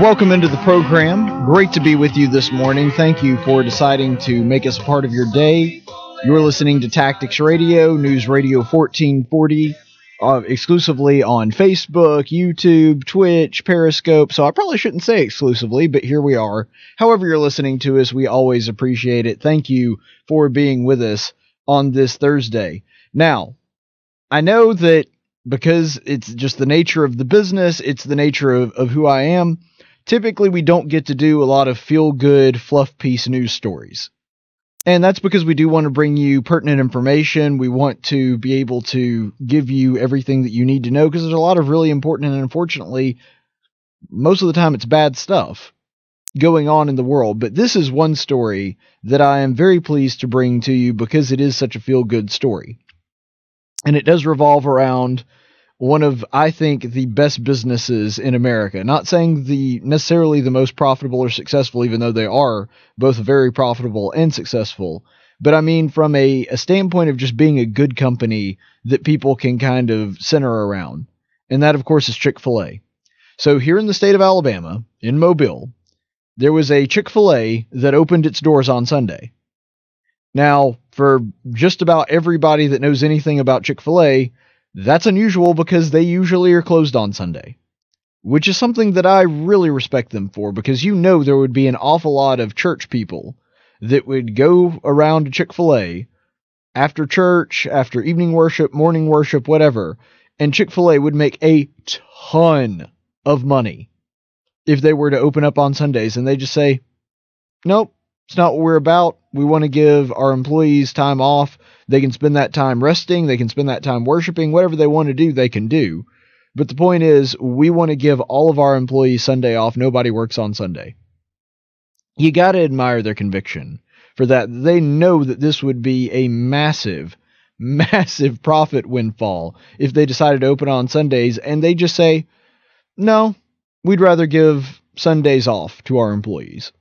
Welcome into the program. Great to be with you this morning. Thank you for deciding to make us a part of your day. You're listening to Tactics Radio, News Radio 1440, exclusively on Facebook, YouTube, Twitch, Periscope. So I probably shouldn't say exclusively, but here we are. However you're listening to us, we always appreciate it. Thank you for being with us on this Thursday. Now, I know that because it's just the nature of the business, it's the nature of who I am, typically we don't get to do a lot of feel-good, fluff-piece news stories. And that's because we do want to bring you pertinent information. We want to be able to give you everything that you need to know because there's a lot of really important and unfortunately, most of the time it's bad stuff going on in the world. But this is one story that I am very pleased to bring to you because it is such a feel-good story. And it does revolve around one of, I think, the best businesses in America. Not saying necessarily the most profitable or successful, even though they are both very profitable and successful. But I mean from a standpoint of just being a good company that people can kind of center around. And that, of course, is Chick-fil-A. So here in the state of Alabama, in Mobile, there was a Chick-fil-A that opened its doors on Sunday. Now, for just about everybody that knows anything about Chick-fil-A, that's unusual because they usually are closed on Sunday, which is something that I really respect them for because you know there would be an awful lot of church people that would go around to Chick-fil-A after church, after evening worship, morning worship, whatever, and Chick-fil-A would make a ton of money if they were to open up on Sundays and they just say, nope, it's not what we're about. We want to give our employees time off. They can spend that time resting. They can spend that time worshiping. Whatever they want to do, they can do. But the point is, we want to give all of our employees Sunday off. Nobody works on Sunday. You got to admire their conviction for that. They know that this would be a massive, massive profit windfall if they decided to open on Sundays and they just say, no, we'd rather give Sundays off to our employees.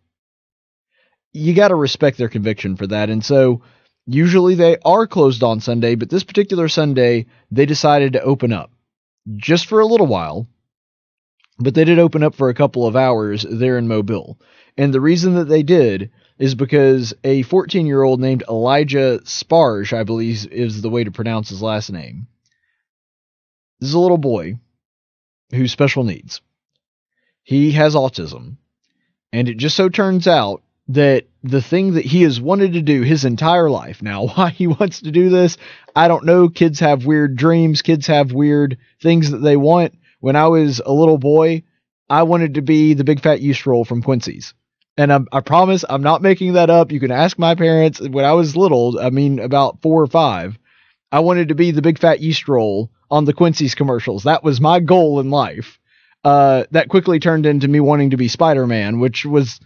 You got to respect their conviction for that. And so usually they are closed on Sunday, but this particular Sunday, they decided to open up just for a little while, but they did open up for a couple of hours there in Mobile. And the reason that they did is because a 14-year-old named Elijah Sparge, I believe is the way to pronounce his last name. This is a little boy who's special needs. He has autism, and it just so turns out that the thing that he has wanted to do his entire life. Now, why he wants to do this, I don't know. Kids have weird dreams. Kids have weird things that they want. When I was a little boy, I wanted to be the big fat yeast roll from Quincy's. And I promise I'm not making that up. You can ask my parents. When I was little, I mean about 4 or 5, I wanted to be the big fat yeast roll on the Quincy's commercials. That was my goal in life. That quickly turned into me wanting to be Spider-Man, which was,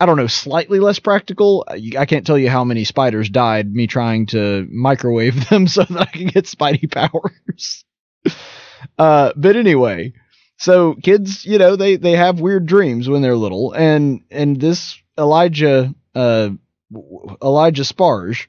I don't know, slightly less practical. I can't tell you how many spiders died me trying to microwave them so that I could get Spidey powers. But anyway, so kids, you know, they have weird dreams when they're little. And this Elijah Sparge,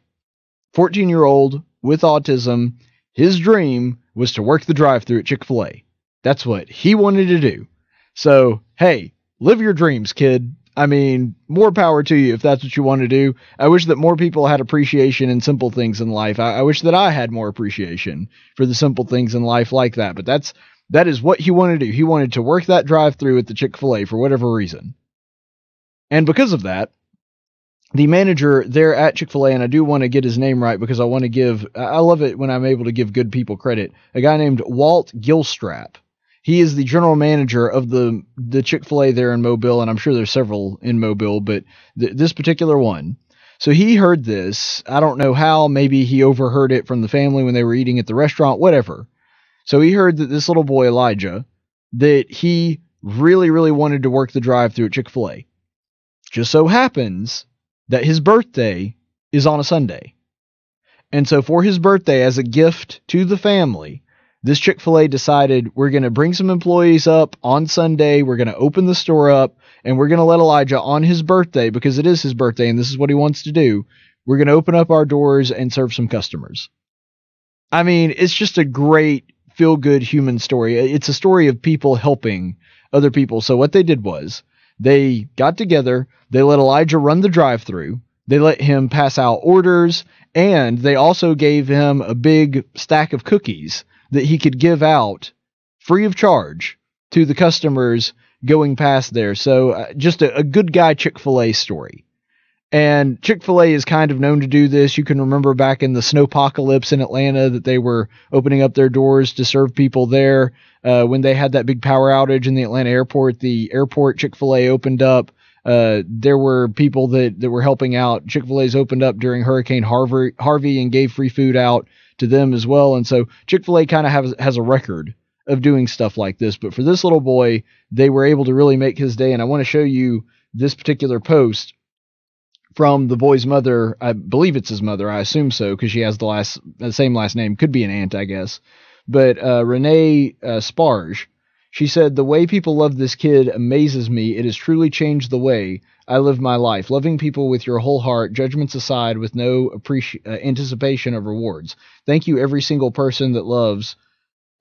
14-year-old with autism, his dream was to work the drive-thru at Chick-fil-A. That's what he wanted to do. So, hey, live your dreams, kid. I mean, more power to you if that's what you want to do. I wish that more people had appreciation in simple things in life. I wish that I had more appreciation for the simple things in life like that. But that is what he wanted to do. He wanted to work that drive-thru at the Chick-fil-A for whatever reason. And because of that, the manager there at Chick-fil-A, and I do want to get his name right because I love it when I'm able to give good people credit, a guy named Walt Gilstrap. He is the general manager of the Chick-fil-A there in Mobile, and I'm sure there's several in Mobile, but this particular one. So he heard this. I don't know how. Maybe he overheard it from the family when they were eating at the restaurant, whatever. So he heard that this little boy, Elijah, that he really, really wanted to work the drive-thru at Chick-fil-A. Just so happens that his birthday is on a Sunday. And so for his birthday, as a gift to the family, this Chick-fil-A decided we're going to bring some employees up on Sunday. We're going to open the store up and we're going to let Elijah on his birthday because it is his birthday and this is what he wants to do. We're going to open up our doors and serve some customers. I mean, it's just a great feel-good human story. It's a story of people helping other people. So what they did was they got together. They let Elijah run the drive-through. They let him pass out orders, and they also gave him a big stack of cookies that he could give out free of charge to the customers going past there. So just a good guy Chick-fil-A story. And Chick-fil-A is kind of known to do this. You can remember back in the snowpocalypse in Atlanta that they were opening up their doors to serve people there. When they had that big power outage in the Atlanta airport, the airport Chick-fil-A opened up. There were people that were helping out. Chick-fil-A's opened up during Hurricane Harvey and gave free food out to them as well. And so Chick-fil-A kind of has a record of doing stuff like this. But for this little boy, they were able to really make his day. And I want to show you this particular post from the boy's mother. I believe it's his mother. I assume so, because she has the same last name. Could be an aunt, I guess. But Renee Sparge, she said, "The way people love this kid amazes me. It has truly changed the way I live my life. Loving people with your whole heart, judgments aside, with no anticipation of rewards. Thank you, every single person that loves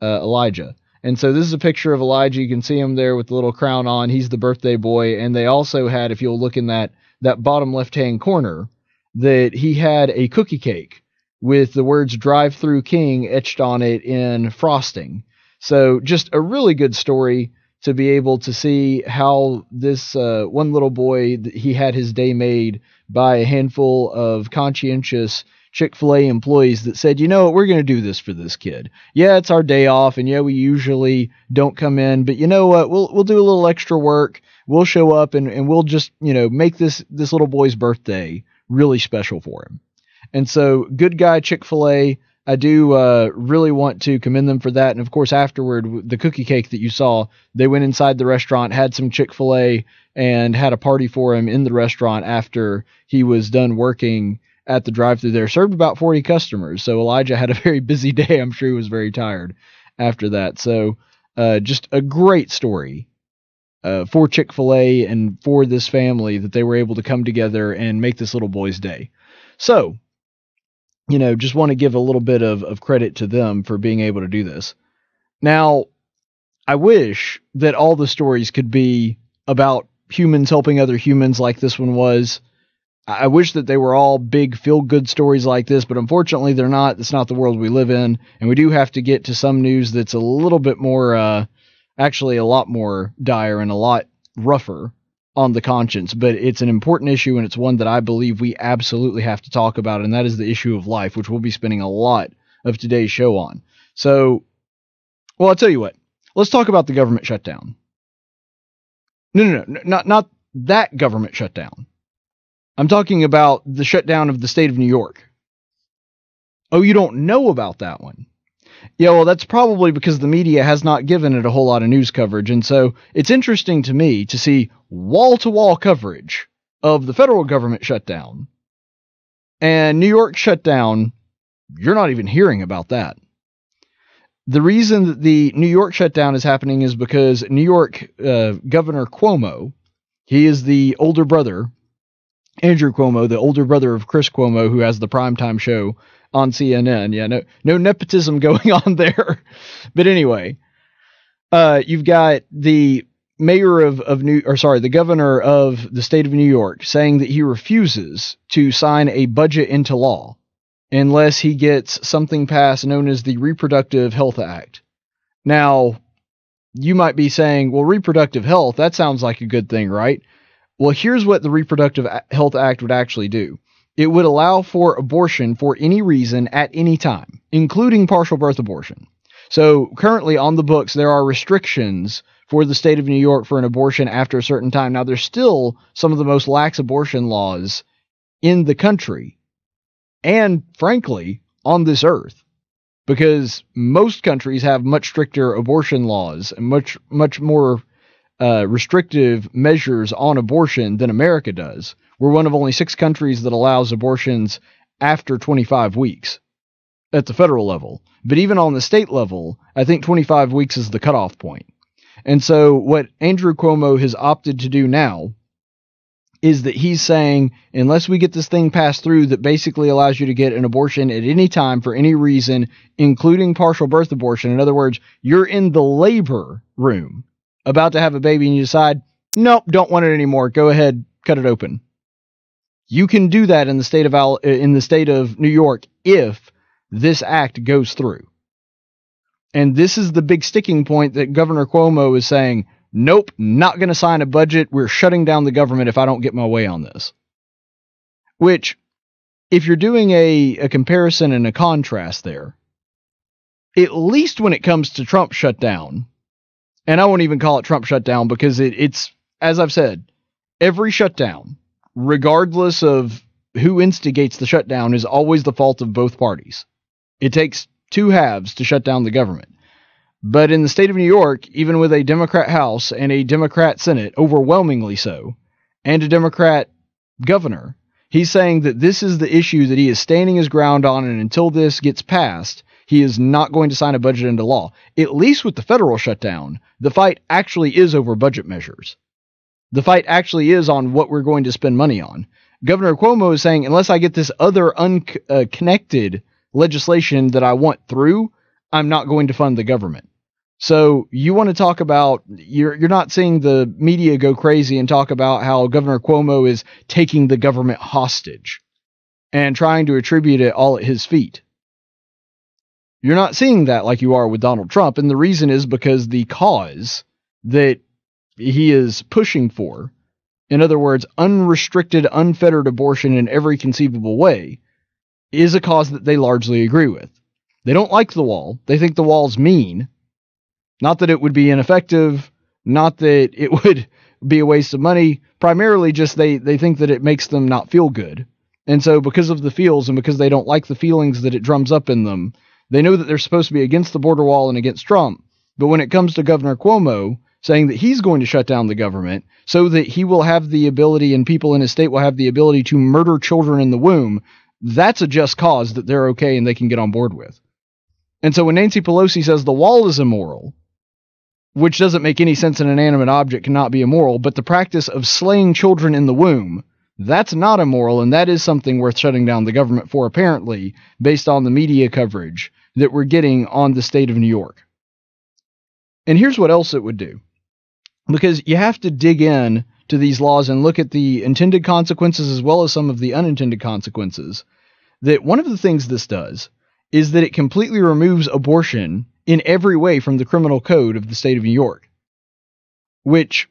Elijah." And so this is a picture of Elijah. You can see him there with the little crown on. He's the birthday boy. And they also had, if you'll look in that bottom left-hand corner, that he had a cookie cake with the words "drive-through king" etched on it in frosting. So just a really good story to be able to see how this one little boy, he had his day made by a handful of conscientious Chick-fil-A employees that said, you know what, we're going to do this for this kid. Yeah, it's our day off, and yeah, we usually don't come in, but you know what, we'll do a little extra work. We'll show up and we'll just, you know, make this little boy's birthday really special for him. And so, good guy Chick-fil-A. I do really want to commend them for that. And of course, afterward, the cookie cake that you saw, they went inside the restaurant, had some Chick-fil-A, and had a party for him in the restaurant after he was done working at the drive-thru there. Served about 40 customers. So Elijah had a very busy day. I'm sure he was very tired after that. So just a great story for Chick-fil-A and for this family, that they were able to come together and make this little boy's day. So, you know, just want to give a little bit of credit to them for being able to do this. Now, I wish that all the stories could be about humans helping other humans like this one was. I wish that they were all big feel-good stories like this, but unfortunately they're not. It's not the world we live in, and we do have to get to some news that's a little bit more, actually a lot more dire and a lot rougher on the conscience. But it's an important issue, and it's one that I believe we absolutely have to talk about, and that is the issue of life, which we'll be spending a lot of today's show on. So, well, I'll tell you what. Let's talk about the government shutdown. No, not that government shutdown. I'm talking about the shutdown of the state of New York. Oh, you don't know about that one? Yeah, well, that's probably because the media has not given it a whole lot of news coverage. And so it's interesting to me to see wall-to-wall coverage of the federal government shutdown and New York shutdown. You're not even hearing about that. The reason that the New York shutdown is happening is because New York Governor Cuomo, he is the older brother, Andrew Cuomo, the older brother of Chris Cuomo, who has the primetime show on CNN. Yeah, no nepotism going on there. But anyway, you've got the mayor the governor of the state of New York saying that he refuses to sign a budget into law unless he gets something passed known as the Reproductive Health Act. Now, you might be saying, well, reproductive health, that sounds like a good thing, right? Well, here's what the Reproductive Health Act would actually do. It would allow for abortion for any reason at any time, including partial birth abortion. So currently on the books, there are restrictions for the state of New York for an abortion after a certain time. Now, there's still some of the most lax abortion laws in the country and, frankly, on this earth, because most countries have much stricter abortion laws and much more restrictive measures on abortion than America does. We're one of only 6 countries that allows abortions after 25 weeks at the federal level. But even on the state level, I think 25 weeks is the cutoff point. And so what Andrew Cuomo has opted to do now is that he's saying, unless we get this thing passed through that basically allows you to get an abortion at any time for any reason, including partial birth abortion, in other words, you're in the labor room about to have a baby and you decide, nope, don't want it anymore. Go ahead, cut it open. You can do that in the state of New York if this act goes through. And this is the big sticking point that Governor Cuomo is saying, nope, not going to sign a budget. We're shutting down the government if I don't get my way on this. Which, if you're doing a comparison and a contrast there, at least when it comes to Trump shutdown, and I won't even call it Trump shutdown because it's, as I've said, every shutdown, regardless of who instigates the shutdown, is always the fault of both parties. It takes two halves to shut down the government. But in the state of New York, even with a Democrat House and a Democrat Senate, overwhelmingly so, and a Democrat governor, he's saying that this is the issue that he is standing his ground on, and until this gets passed, he is not going to sign a budget into law. At least with the federal shutdown, the fight actually is over budget measures. The fight actually is on what we're going to spend money on. Governor Cuomo is saying, unless I get this other unconnected legislation that I want through, I'm not going to fund the government. So you want to talk about, you're not seeing the media go crazy and talk about how Governor Cuomo is taking the government hostage and trying to attribute it all at his feet. You're not seeing that like you are with Donald Trump. And the reason is because the cause that he is pushing for, in other words, unrestricted, unfettered abortion in every conceivable way, is a cause that they largely agree with. They don't like the wall. They think the wall's mean. Not that it would be ineffective, not that it would be a waste of money, primarily just they think that it makes them not feel good. And so because of the feels and because they don't like the feelings that it drums up in them, they know that they're supposed to be against the border wall and against Trump. But when it comes to Governor Cuomo saying that he's going to shut down the government so that he will have the ability and people in his state will have the ability to murder children in the womb, that's a just cause that they're okay and they can get on board with. And so when Nancy Pelosi says the wall is immoral, which doesn't make any sense, an inanimate object cannot be immoral, but the practice of slaying children in the womb, that's not immoral, and that is something worth shutting down the government for, apparently, based on the media coverage that we're getting on the state of New York. And here's what else it would do. Because you have to dig in to these laws and look at the intended consequences as well as some of the unintended consequences, that one of the things this does is that it completely removes abortion in every way from the criminal code of the state of New York, which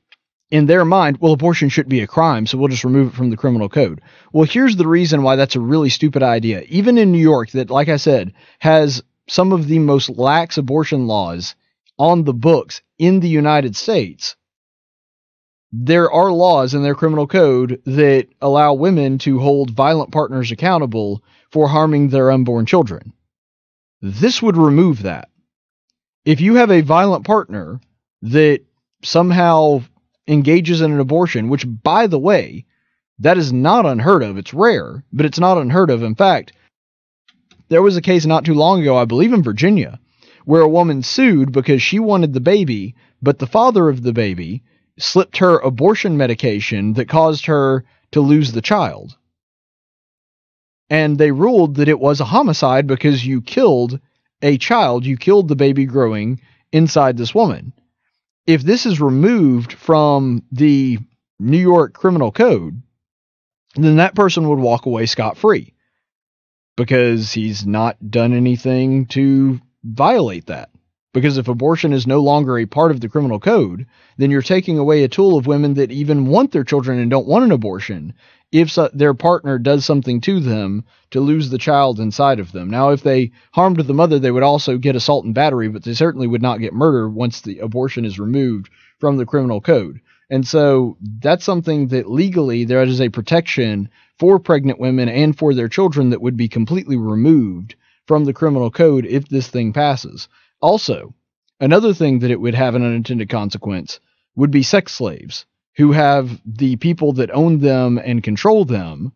in their mind, well, abortion should be a crime, so we'll just remove it from the criminal code. Well, here's the reason why that's a really stupid idea. Even in New York, that, like I said, has some of the most lax abortion laws on the books in the United States, there are laws in their criminal code that allow women to hold violent partners accountable for harming their unborn children. This would remove that. If you have a violent partner that somehow engages in an abortion, which, by the way, that is not unheard of. It's rare, but it's not unheard of. In fact, there was a case not too long ago, I believe in Virginia, where a woman sued because she wanted the baby, but the father of the baby slipped her abortion medication that caused her to lose the child. And they ruled that it was a homicide because you killed a child, you killed the baby growing inside this woman. If this is removed from the New York criminal code, then that person would walk away scot-free because he's not done anything to violate that. Because if abortion is no longer a part of the criminal code, then you're taking away a tool of women that even want their children and don't want an abortion if their partner does something to them to lose the child inside of them. Now, if they harmed the mother, they would also get assault and battery, but they certainly would not get murder once the abortion is removed from the criminal code. And so that's something that legally there is a protection for pregnant women and for their children that would be completely removed from the criminal code if this thing passes. Also, another thing that it would have an unintended consequence would be sex slaves who have the people that own them and control them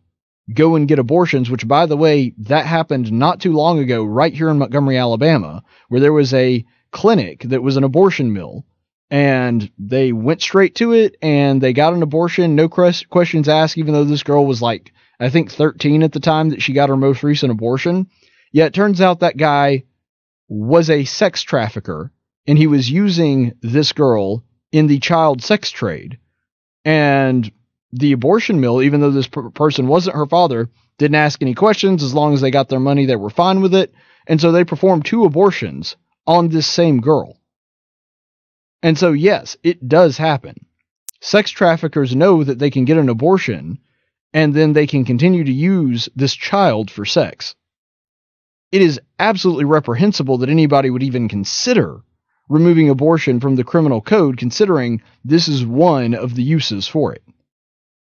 go and get abortions, which, by the way, that happened not too long ago right here in Montgomery, Alabama, where there was a clinic that was an abortion mill, and they went straight to it and they got an abortion, no questions asked, even though this girl was like, I think 13 at the time that she got her most recent abortion. Yeah, it turns out that guy was a sex trafficker, and he was using this girl in the child sex trade. And the abortion mill, even though this person wasn't her father, didn't ask any questions. As long as they got their money, they were fine with it. And so they performed 2 abortions on this same girl. And so, yes, it does happen. Sex traffickers know that they can get an abortion, and then they can continue to use this child for sex. It is absolutely reprehensible that anybody would even consider removing abortion from the criminal code, considering this is one of the uses for it.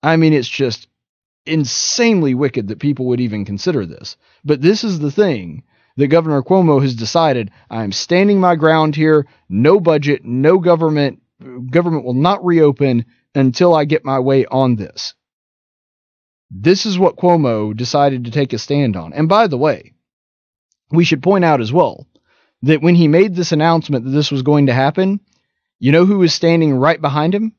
I mean, it's just insanely wicked that people would even consider this. But this is the thing that Governor Cuomo has decided. I'm standing my ground here. No budget, no government. Government will not reopen until I get my way on this. This is what Cuomo decided to take a stand on. And by the way, we should point out as well that when he made this announcement that this was going to happen, you know who was standing right behind him?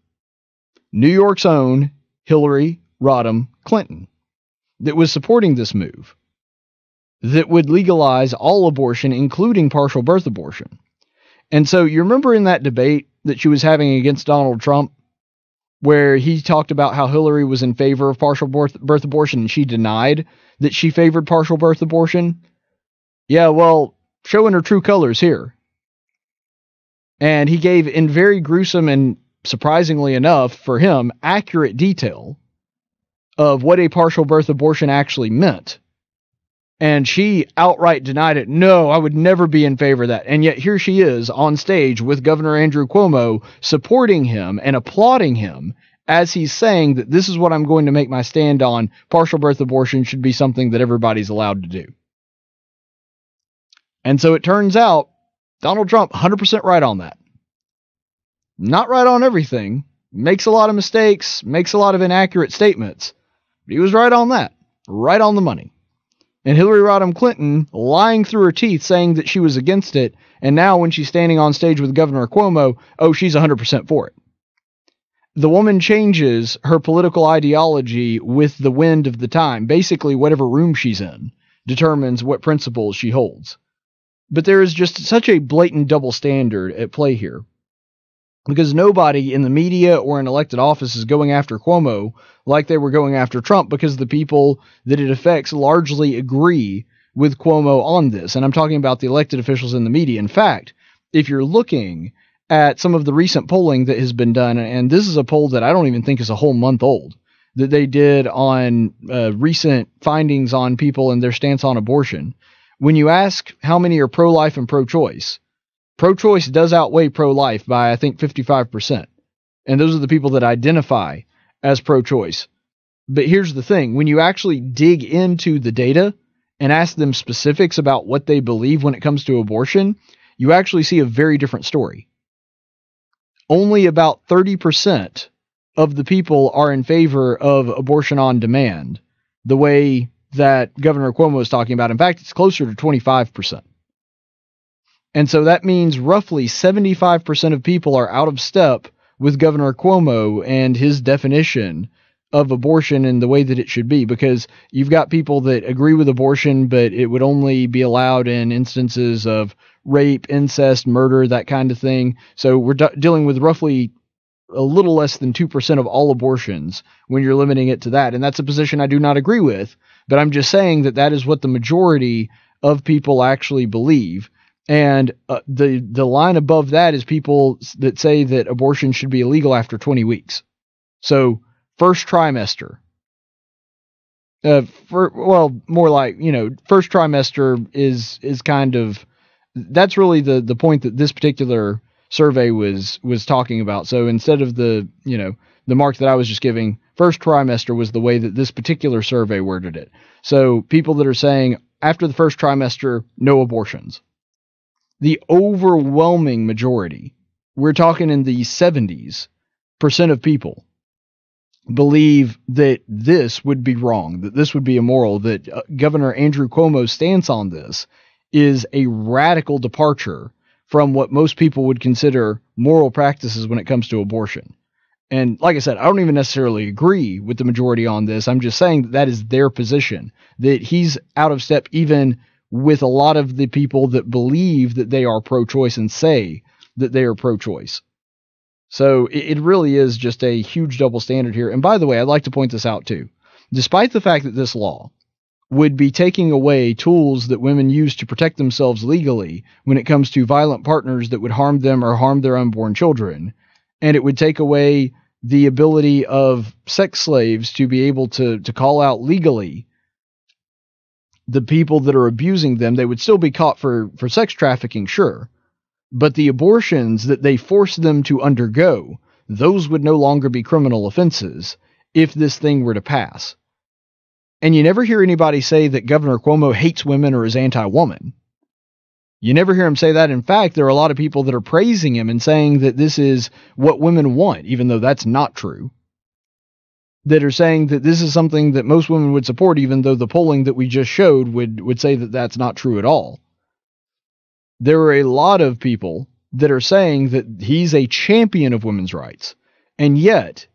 New York's own Hillary Rodham Clinton, that was supporting this move that would legalize all abortion, including partial birth abortion. And so you remember in that debate that she was having against Donald Trump, where he talked about how Hillary was in favor of partial birth abortion, and she denied that she favored partial birth abortion? Yeah, well, showing her true colors here. And he gave, in very gruesome and surprisingly enough for him, accurate detail of what a partial birth abortion actually meant. And she outright denied it. No, I would never be in favor of that. And yet here she is on stage with Governor Andrew Cuomo supporting him and applauding him as he's saying that this is what I'm going to make my stand on. Partial birth abortion should be something that everybody's allowed to do. And so it turns out Donald Trump 100% right on that. Not right on everything. Makes a lot of mistakes. Makes a lot of inaccurate statements. But he was right on that. Right on the money. And Hillary Rodham Clinton lying through her teeth saying that she was against it. And now when she's standing on stage with Governor Cuomo, oh, she's 100% for it. The woman changes her political ideology with the wind of the time. Basically, whatever room she's in determines what principles she holds. But there is just such a blatant double standard at play here. Because nobody in the media or in elected office is going after Cuomo like they were going after Trump, because the people that it affects largely agree with Cuomo on this. And I'm talking about the elected officials in the media. In fact, if you're looking at some of the recent polling that has been done, and this is a poll that I don't even think is a whole month old, that they did on recent findings on people and their stance on abortion. When you ask how many are pro-life and pro-choice, pro-choice does outweigh pro-life by, I think, 55%. And those are the people that identify as pro-choice. But here's the thing. When you actually dig into the data and ask them specifics about what they believe when it comes to abortion, you actually see a very different story. Only about 30% of the people are in favor of abortion on demand, the way that Governor Cuomo is talking about. In fact, it's closer to 25%. And so that means roughly 75% of people are out of step with Governor Cuomo and his definition of abortion and the way that it should be, because you've got people that agree with abortion, but it would only be allowed in instances of rape, incest, murder, that kind of thing. So we're dealing with roughly a little less than 2% of all abortions when you're limiting it to that. And that's a position I do not agree with, but I'm just saying that that is what the majority of people actually believe. And the line above that is people that say that abortion should be illegal after 20 weeks. So first trimester. More like, first trimester is kind of, that's really the point that this particular survey was talking about. So instead of the mark that I was just giving, first trimester was the way that this particular survey worded it. So people that are saying after the first trimester, no abortions. The overwhelming majority, we're talking in the 70% of people, believe that this would be wrong, that this would be immoral, that Governor Andrew Cuomo's stance on this is a radical departure from what most people would consider moral practices when it comes to abortion. And like I said, I don't even necessarily agree with the majority on this. I'm just saying that is their position, that he's out of step even with a lot of the people that believe that they are pro-choice and say that they are pro-choice. So it really is just a huge double standard here. And by the way, I'd like to point this out too. Despite the fact that this law would be taking away tools that women use to protect themselves legally when it comes to violent partners that would harm them or harm their unborn children, and it would take away the ability of sex slaves to be able to call out legally the people that are abusing them. They would still be caught for sex trafficking, sure, but the abortions that they forced them to undergo, those would no longer be criminal offenses if this thing were to pass. And you never hear anybody say that Governor Cuomo hates women or is anti-woman. You never hear him say that. In fact, there are a lot of people that are praising him and saying that this is what women want, even though that's not true. That are saying that this is something that most women would support, even though the polling that we just showed would say that that's not true at all. There are a lot of people that are saying that he's a champion of women's rights, and yet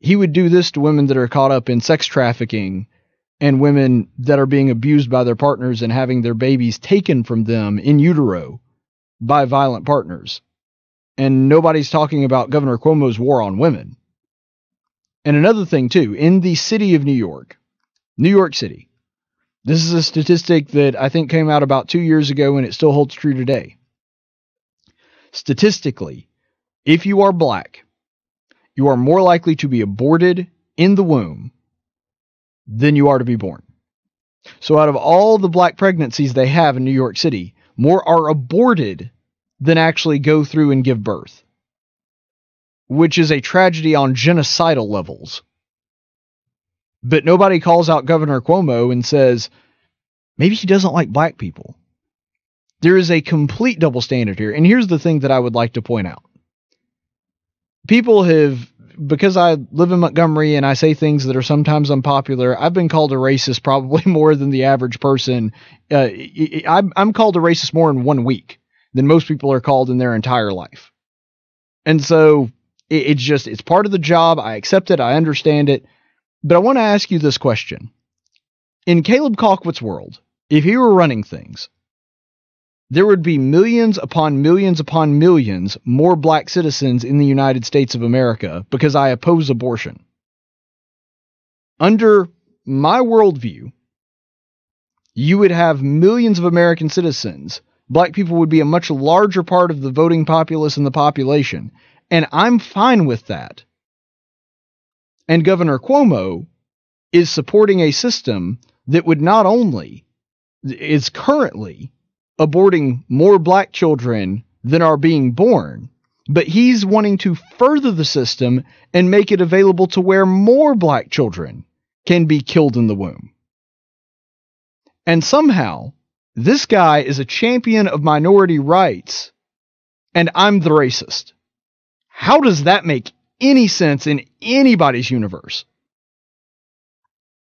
he would do this to women that are caught up in sex trafficking and women that are being abused by their partners and having their babies taken from them in utero by violent partners. And nobody's talking about Governor Cuomo's war on women. And another thing, too, in the city of New York City, this is a statistic that I think came out about 2 years ago and it still holds true today. Statistically, if you are black, you are more likely to be aborted in the womb than you are to be born. So out of all the black pregnancies they have in New York City, more are aborted than actually go through and give birth, which is a tragedy on genocidal levels. But nobody calls out Governor Cuomo and says, maybe he doesn't like black people. There is a complete double standard here. And here's the thing that I would like to point out. People have, because I live in Montgomery and I say things that are sometimes unpopular, I've been called a racist probably more than the average person. I'm called a racist more in 1 week than most people are called in their entire life. And so it's part of the job. I accept it. I understand it. But I want to ask you this question. In Caleb Colquitt's world, if he were running things, there would be millions upon millions upon millions more black citizens in the United States of America because I oppose abortion. Under my worldview, you would have millions of American citizens. Black people would be a much larger part of the voting populace and the population. And I'm fine with that. And Governor Cuomo is supporting a system that would not only is currently aborting more black children than are being born, but he's wanting to further the system and make it available to where more black children can be killed in the womb. And somehow, this guy is a champion of minority rights, and I'm the racist. How does that make any sense in anybody's universe?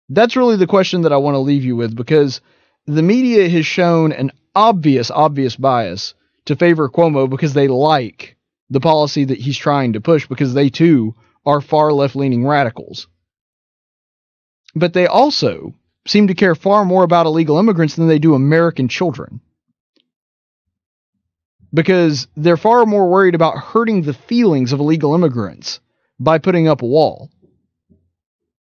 That's really the question that I want to leave you with, because the media has shown an obvious bias to favor Cuomo because they like the policy that he's trying to push, because they too are far left-leaning radicals. But they also seem to care far more about illegal immigrants than they do American children, because they're far more worried about hurting the feelings of illegal immigrants by putting up a wall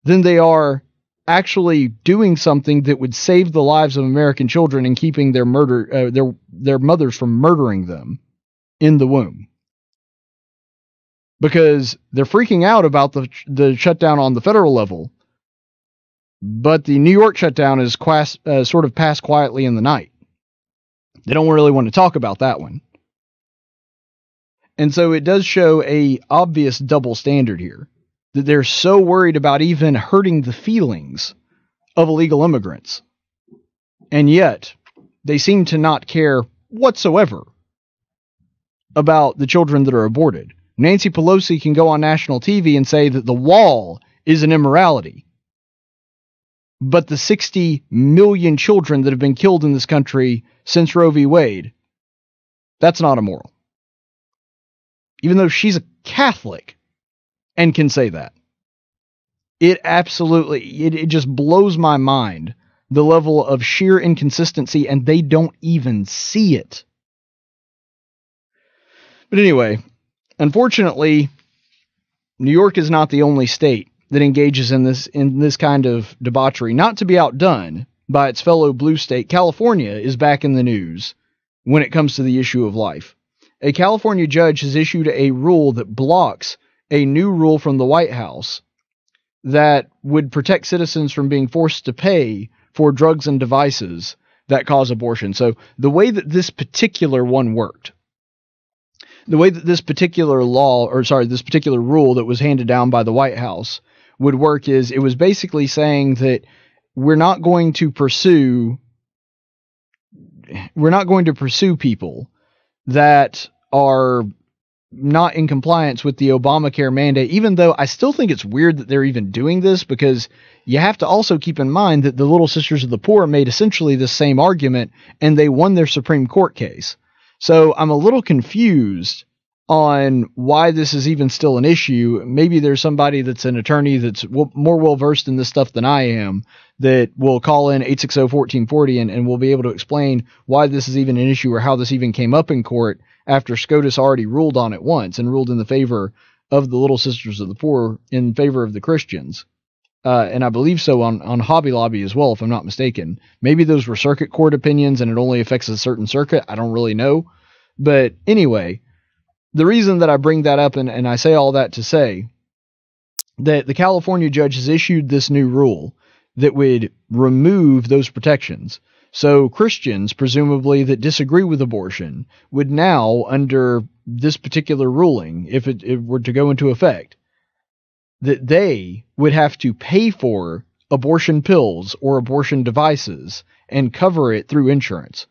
than they are actually doing something that would save the lives of American children and keeping their their mothers from murdering them in the womb. Because they're freaking out about the shutdown on the federal level, but the New York shutdown is sort of passed quietly in the night. They don't really want to talk about that one. And so it does show a obvious double standard here, that they're so worried about even hurting the feelings of illegal immigrants, and yet they seem to not care whatsoever about the children that are aborted. Nancy Pelosi can go on national TV and say that the wall is an immorality, but the 60 million children that have been killed in this country since Roe v. Wade, that's not immoral. Even though she's a Catholic and can say that. It absolutely, it just blows my mind, the level of sheer inconsistency, and they don't even see it. But anyway, Unfortunately, New York is not the only state that engages in this kind of debauchery. Not to be outdone by its fellow blue state, California is back in the news when it comes to the issue of life. A California judge has issued a rule that blocks a new rule from the White House that would protect citizens from being forced to pay for drugs and devices that cause abortion. So the way that this particular one worked, the way that this particular rule that was handed down by the White House would work is it was basically saying that we're not going to pursue people that are not in compliance with the Obamacare mandate, even though I still think it's weird that they're even doing this, because you have to also keep in mind that the Little Sisters of the Poor made essentially the same argument and they won their Supreme Court case. So I'm a little confused on why this is even still an issue. Maybe there's somebody that's an attorney that's more well-versed in this stuff than I am that will call in 860-1440 and we'll be able to explain why this is even an issue or how this even came up in court after SCOTUS already ruled on it once and ruled in the favor of the Little Sisters of the Poor, in favor of the Christians. And I believe so on Hobby Lobby as well, if I'm not mistaken. Maybe those were circuit court opinions and it only affects a certain circuit. I don't really know. But anyway, the reason that I bring that up and I say all that to say that the California judge has issued this new rule that would remove those protections. So Christians, presumably, that disagree with abortion would now, under this particular ruling, if it were to go into effect, that they would have to pay for abortion pills or abortion devices and cover it through insurance.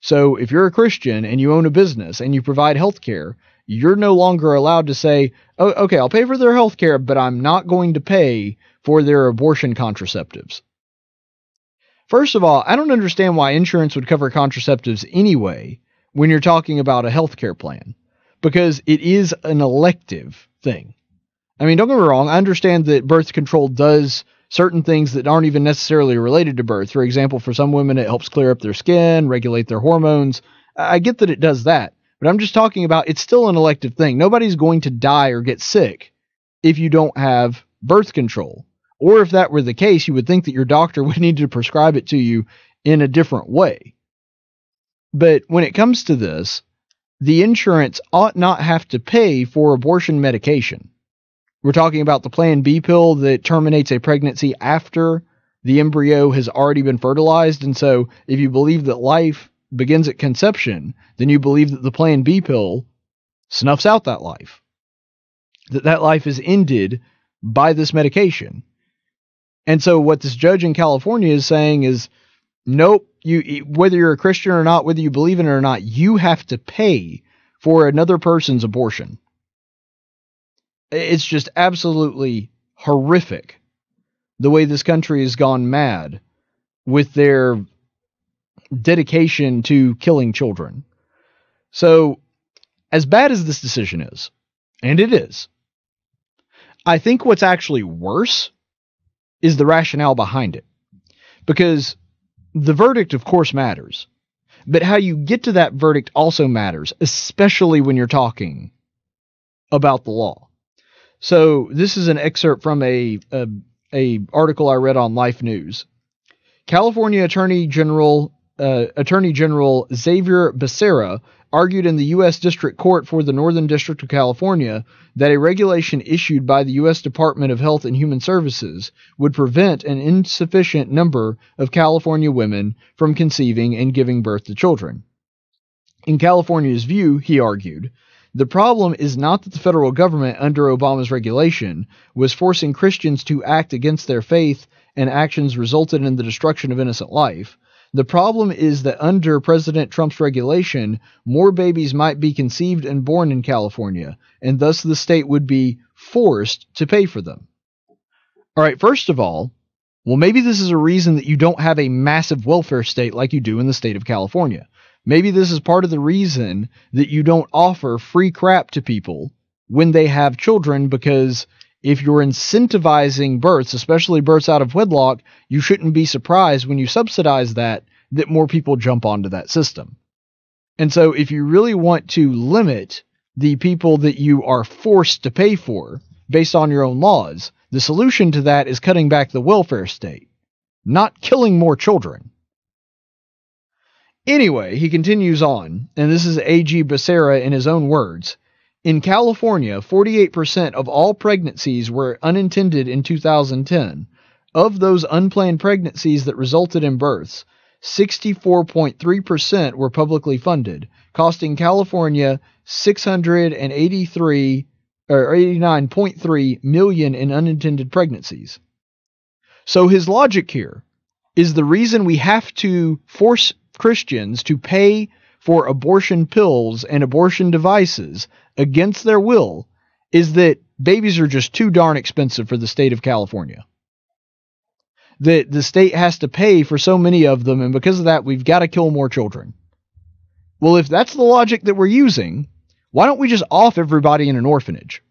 So if you're a Christian and you own a business and you provide health care, you're no longer allowed to say, oh, okay, I'll pay for their health care, but I'm not going to pay for their abortion contraceptives. First of all, I don't understand why insurance would cover contraceptives anyway when you're talking about a health care plan, because it is an elective thing. I mean, don't get me wrong, I understand that birth control does certain things that aren't even necessarily related to birth. For example, for some women, it helps clear up their skin, regulate their hormones. I get that it does that, but I'm just talking about it's still an elective thing. Nobody's going to die or get sick if you don't have birth control. Or if that were the case, you would think that your doctor would need to prescribe it to you in a different way. But when it comes to this, the insurance ought not have to pay for abortion medication. We're talking about the Plan B pill that terminates a pregnancy after the embryo has already been fertilized. And so if you believe that life begins at conception, then you believe that the Plan B pill snuffs out that life, that life is ended by this medication. And so what this judge in California is saying is, nope, whether you're a Christian or not, whether you believe in it or not, you have to pay for another person's abortion. It's just absolutely horrific the way this country has gone mad with their dedication to killing children. So, as bad as this decision is, and it is, I think what's actually worse is the rationale behind it. Because the verdict, of course, matters. But how you get to that verdict also matters, especially when you're talking about the law. So this is an excerpt from a article I read on Life News. California Attorney General Xavier Becerra argued in the U.S. District Court for the Northern District of California that a regulation issued by the U.S. Department of Health and Human Services would prevent an insufficient number of California women from conceiving and giving birth to children. In California's view, he argued, the problem is not that the federal government under Obama's regulation was forcing Christians to act against their faith and actions resulted in the destruction of innocent life. The problem is that under President Trump's regulation, more babies might be conceived and born in California, and thus the state would be forced to pay for them. All right, first of all, well, maybe this is a reason that you don't have a massive welfare state like you do in the state of California. Maybe this is part of the reason that you don't offer free crap to people when they have children, because if you're incentivizing births, especially births out of wedlock, you shouldn't be surprised when you subsidize that more people jump onto that system. And so if you really want to limit the people that you are forced to pay for based on your own laws, the solution to that is cutting back the welfare state, not killing more children. Anyway, he continues on, and this is A.G. Becerra in his own words. In California, 48% of all pregnancies were unintended in 2010. Of those unplanned pregnancies that resulted in births, 64.3% were publicly funded, costing California $89.3 million in unintended pregnancies. So his logic here is the reason we have to force Christians to pay for abortion pills and abortion devices against their will is that babies are just too darn expensive for the state of California. That the state has to pay for so many of them, and because of that, we've got to kill more children. Well, if that's the logic that we're using, why don't we just off everybody in an orphanage?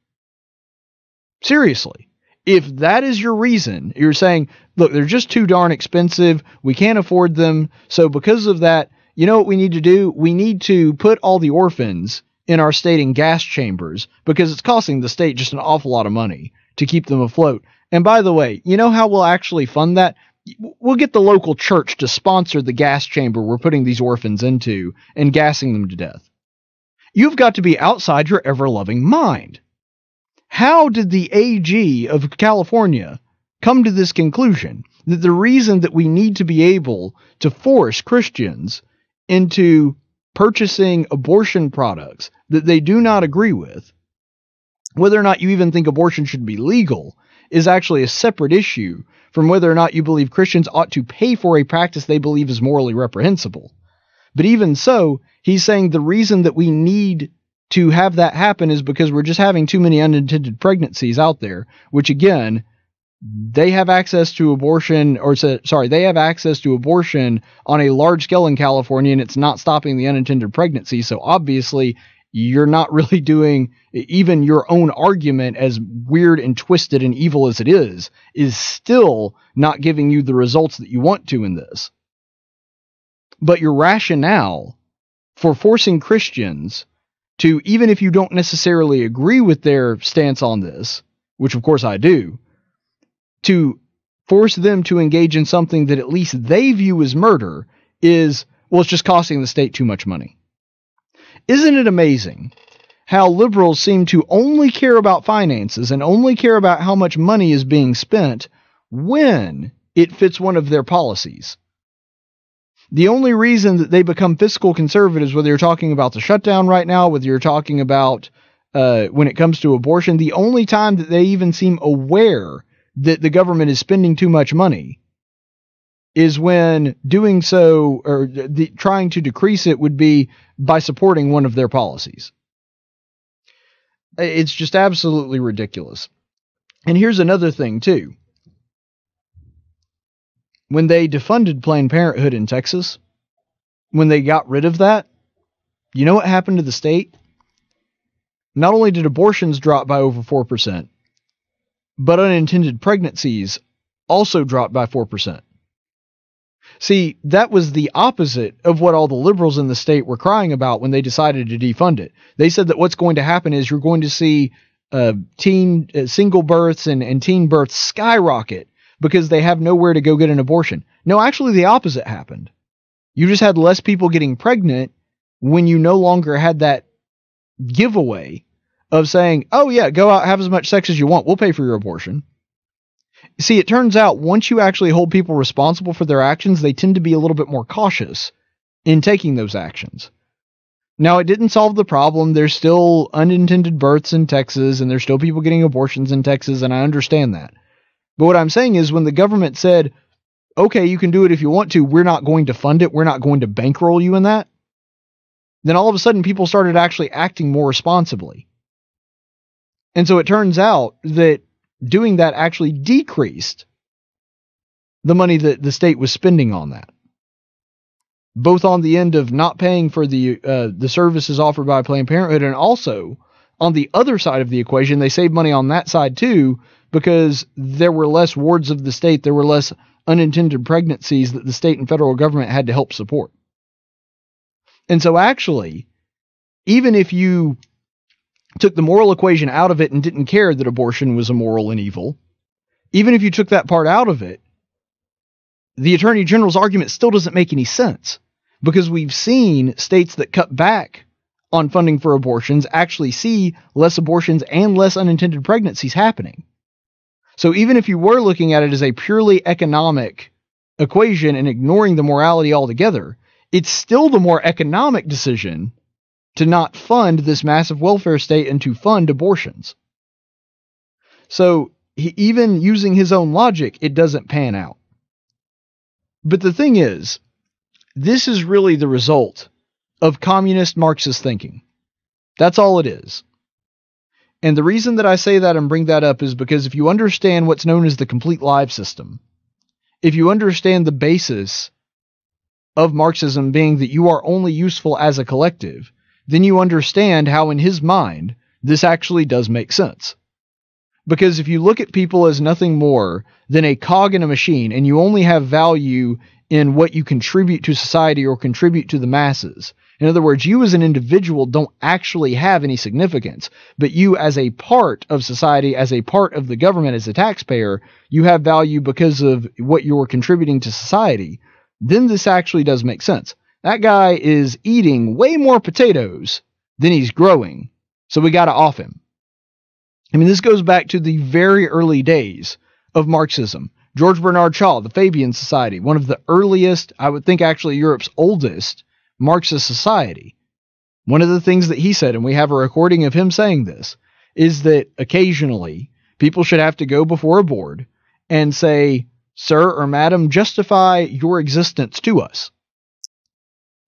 Seriously. If that is your reason, you're saying, look, they're just too darn expensive, we can't afford them, so because of that, you know what we need to do? We need to put all the orphans in our state in gas chambers because it's costing the state just an awful lot of money to keep them afloat. And by the way, you know how we'll actually fund that? We'll get the local church to sponsor the gas chamber we're putting these orphans into and gassing them to death. You've got to be outside your ever-loving mind. How did the AG of California come to this conclusion that the reason that we need to be able to force Christians into purchasing abortion products that they do not agree with, whether or not you even think abortion should be legal, is actually a separate issue from whether or not you believe Christians ought to pay for a practice they believe is morally reprehensible. But even so, he's saying the reason that we need to have that happen is because we're just having too many unintended pregnancies out there, which again, they have access to abortion, they have access to abortion on a large scale in California, and it's not stopping the unintended pregnancy. So obviously, you're not really doing even your own argument, as weird and twisted and evil as it is still not giving you the results that you want to in this. But your rationale for forcing Christians to, even if you don't necessarily agree with their stance on this, which of course I do, to force them to engage in something that at least they view as murder is, well, it's just costing the state too much money. Isn't it amazing how liberals seem to only care about finances and only care about how much money is being spent when it fits one of their policies? The only reason that they become fiscal conservatives, whether you're talking about the shutdown right now, whether you're talking about when it comes to abortion, the only time that they even seem aware that the government is spending too much money is when doing so, or trying to decrease it, would be by supporting one of their policies. It's just absolutely ridiculous. And here's another thing, too. When they defunded Planned Parenthood in Texas, when they got rid of that, you know what happened to the state? Not only did abortions drop by over 4%, but unintended pregnancies also dropped by 4%. See, that was the opposite of what all the liberals in the state were crying about when they decided to defund it. They said that what's going to happen is you're going to see single births and teen births skyrocket, because they have nowhere to go get an abortion. No, actually the opposite happened. You just had less people getting pregnant when you no longer had that giveaway of saying, oh yeah, go out, have as much sex as you want, we'll pay for your abortion. See, it turns out once you actually hold people responsible for their actions, they tend to be a little bit more cautious in taking those actions. Now, it didn't solve the problem. There's still unintended births in Texas, and there's still people getting abortions in Texas, and I understand that. But what I'm saying is when the government said, okay, you can do it if you want to, we're not going to fund it, we're not going to bankroll you in that, then all of a sudden people started actually acting more responsibly. And so it turns out that doing that actually decreased the money that the state was spending on that, both on the end of not paying for the services offered by Planned Parenthood, and also on the other side of the equation, they saved money on that side too, because there were less wards of the state, there were less unintended pregnancies that the state and federal government had to help support. And so actually, even if you took the moral equation out of it and didn't care that abortion was immoral and evil, even if you took that part out of it, the Attorney General's argument still doesn't make any sense, because we've seen states that cut back on funding for abortions actually see less abortions and less unintended pregnancies happening. So even if you were looking at it as a purely economic equation and ignoring the morality altogether, it's still the more economic decision to not fund this massive welfare state and to fund abortions. So even using his own logic, it doesn't pan out. But the thing is, this is really the result of communist Marxist thinking. That's all it is. And the reason that I say that and bring that up is because if you understand what's known as the complete life system, if you understand the basis of Marxism being that you are only useful as a collective, then you understand how in his mind this actually does make sense. Because if you look at people as nothing more than a cog in a machine and you only have value in what you contribute to society or contribute to the masses, in other words, you as an individual don't actually have any significance, but you as a part of society, as a part of the government, as a taxpayer, you have value because of what you're contributing to society, then this actually does make sense. That guy is eating way more potatoes than he's growing, so we got to off him. I mean, this goes back to the very early days of Marxism. George Bernard Shaw, the Fabian Society, one of the earliest, I would think actually Europe's oldest Marxist society. One of the things that he said, and we have a recording of him saying this, is that occasionally people should have to go before a board and say, "Sir or madam, justify your existence to us."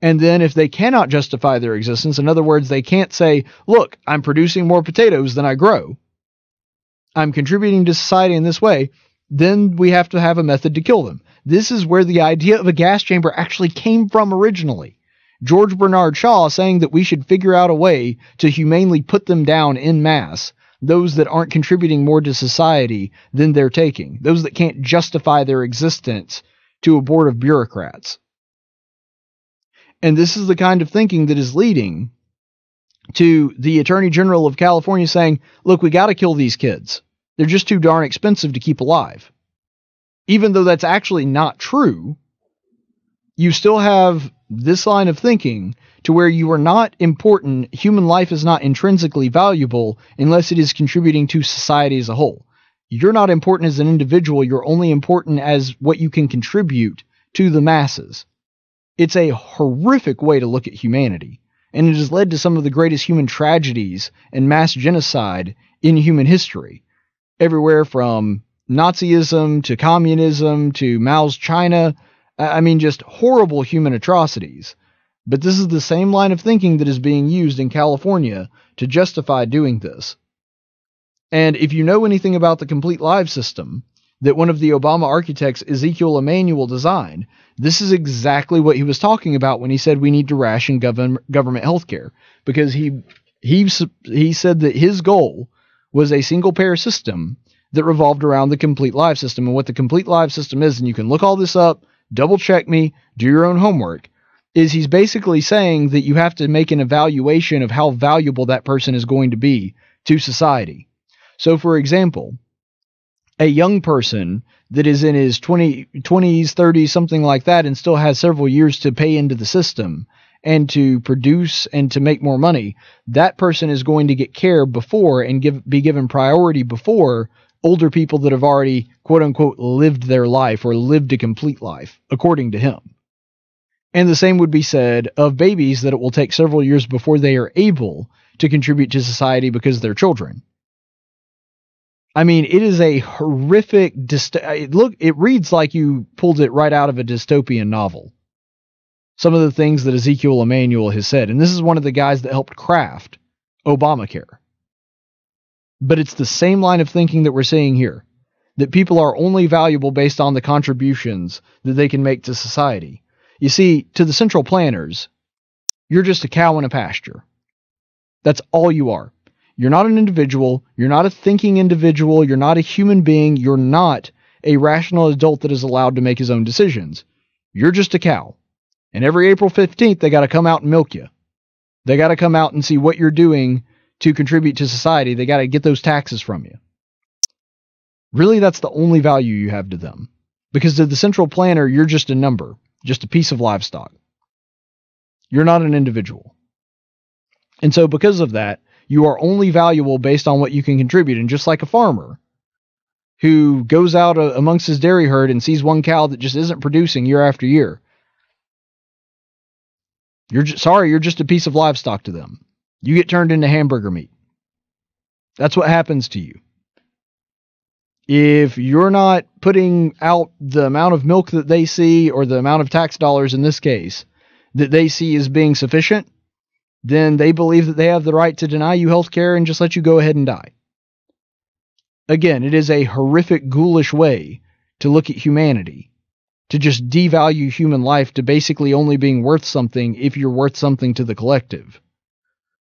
And then if they cannot justify their existence, in other words, they can't say, "Look, I'm producing more potatoes than I grow. I'm contributing to society in this way," then we have to have a method to kill them. This is where the idea of a gas chamber actually came from originally. George Bernard Shaw saying that we should figure out a way to humanely put them down en masse, those that aren't contributing more to society than they're taking, those that can't justify their existence to a board of bureaucrats. And this is the kind of thinking that is leading to the Attorney General of California saying, "Look, we got to kill these kids. They're just too darn expensive to keep alive." Even though that's actually not true, you still have this line of thinking to where you are not important. Human life is not intrinsically valuable unless it is contributing to society as a whole. You're not important as an individual. You're only important as what you can contribute to the masses. It's a horrific way to look at humanity, and it has led to some of the greatest human tragedies and mass genocide in human history. Everywhere from Nazism to communism to Mao's China. I mean, just horrible human atrocities. But this is the same line of thinking that is being used in California to justify doing this. And if you know anything about the complete life system that one of the Obama architects, Ezekiel Emanuel, designed, this is exactly what he was talking about when he said we need to ration government health care. Because he said that his goal was a single-payer system that revolved around the complete life system. And what the complete life system is, and you can look all this up, double-check me, do your own homework, is he's basically saying that you have to make an evaluation of how valuable that person is going to be to society. So, for example, a young person that is in his 20s, 30s, something like that, and still has several years to pay into the system and to produce and to make more money, that person is going to get care before and be given priority before older people that have already, quote-unquote, lived their life or lived a complete life, according to him. And the same would be said of babies, that it will take several years before they are able to contribute to society because they're children. I mean, it is a horrific... Look, it reads like you pulled it right out of a dystopian novel, some of the things that Ezekiel Emanuel has said. And this is one of the guys that helped craft Obamacare. But it's the same line of thinking that we're seeing here, that people are only valuable based on the contributions that they can make to society. You see, to the central planners, you're just a cow in a pasture. That's all you are. You're not an individual. You're not a thinking individual. You're not a human being. You're not a rational adult that is allowed to make his own decisions. You're just a cow. And every April 15th, they got to come out and milk you. They got to come out and see what you're doing to contribute to society, they got to get those taxes from you. Really, that's the only value you have to them. Because to the central planner, you're just a number, just a piece of livestock. You're not an individual. And so because of that, you are only valuable based on what you can contribute. And just like a farmer who goes out amongst his dairy herd and sees one cow that just isn't producing year after year, you're just a piece of livestock to them. You get turned into hamburger meat. That's what happens to you. If you're not putting out the amount of milk that they see, or the amount of tax dollars in this case, that they see as being sufficient, then they believe that they have the right to deny you health care and just let you go ahead and die. Again, it is a horrific, ghoulish way to look at humanity, to just devalue human life to basically only being worth something if you're worth something to the collective.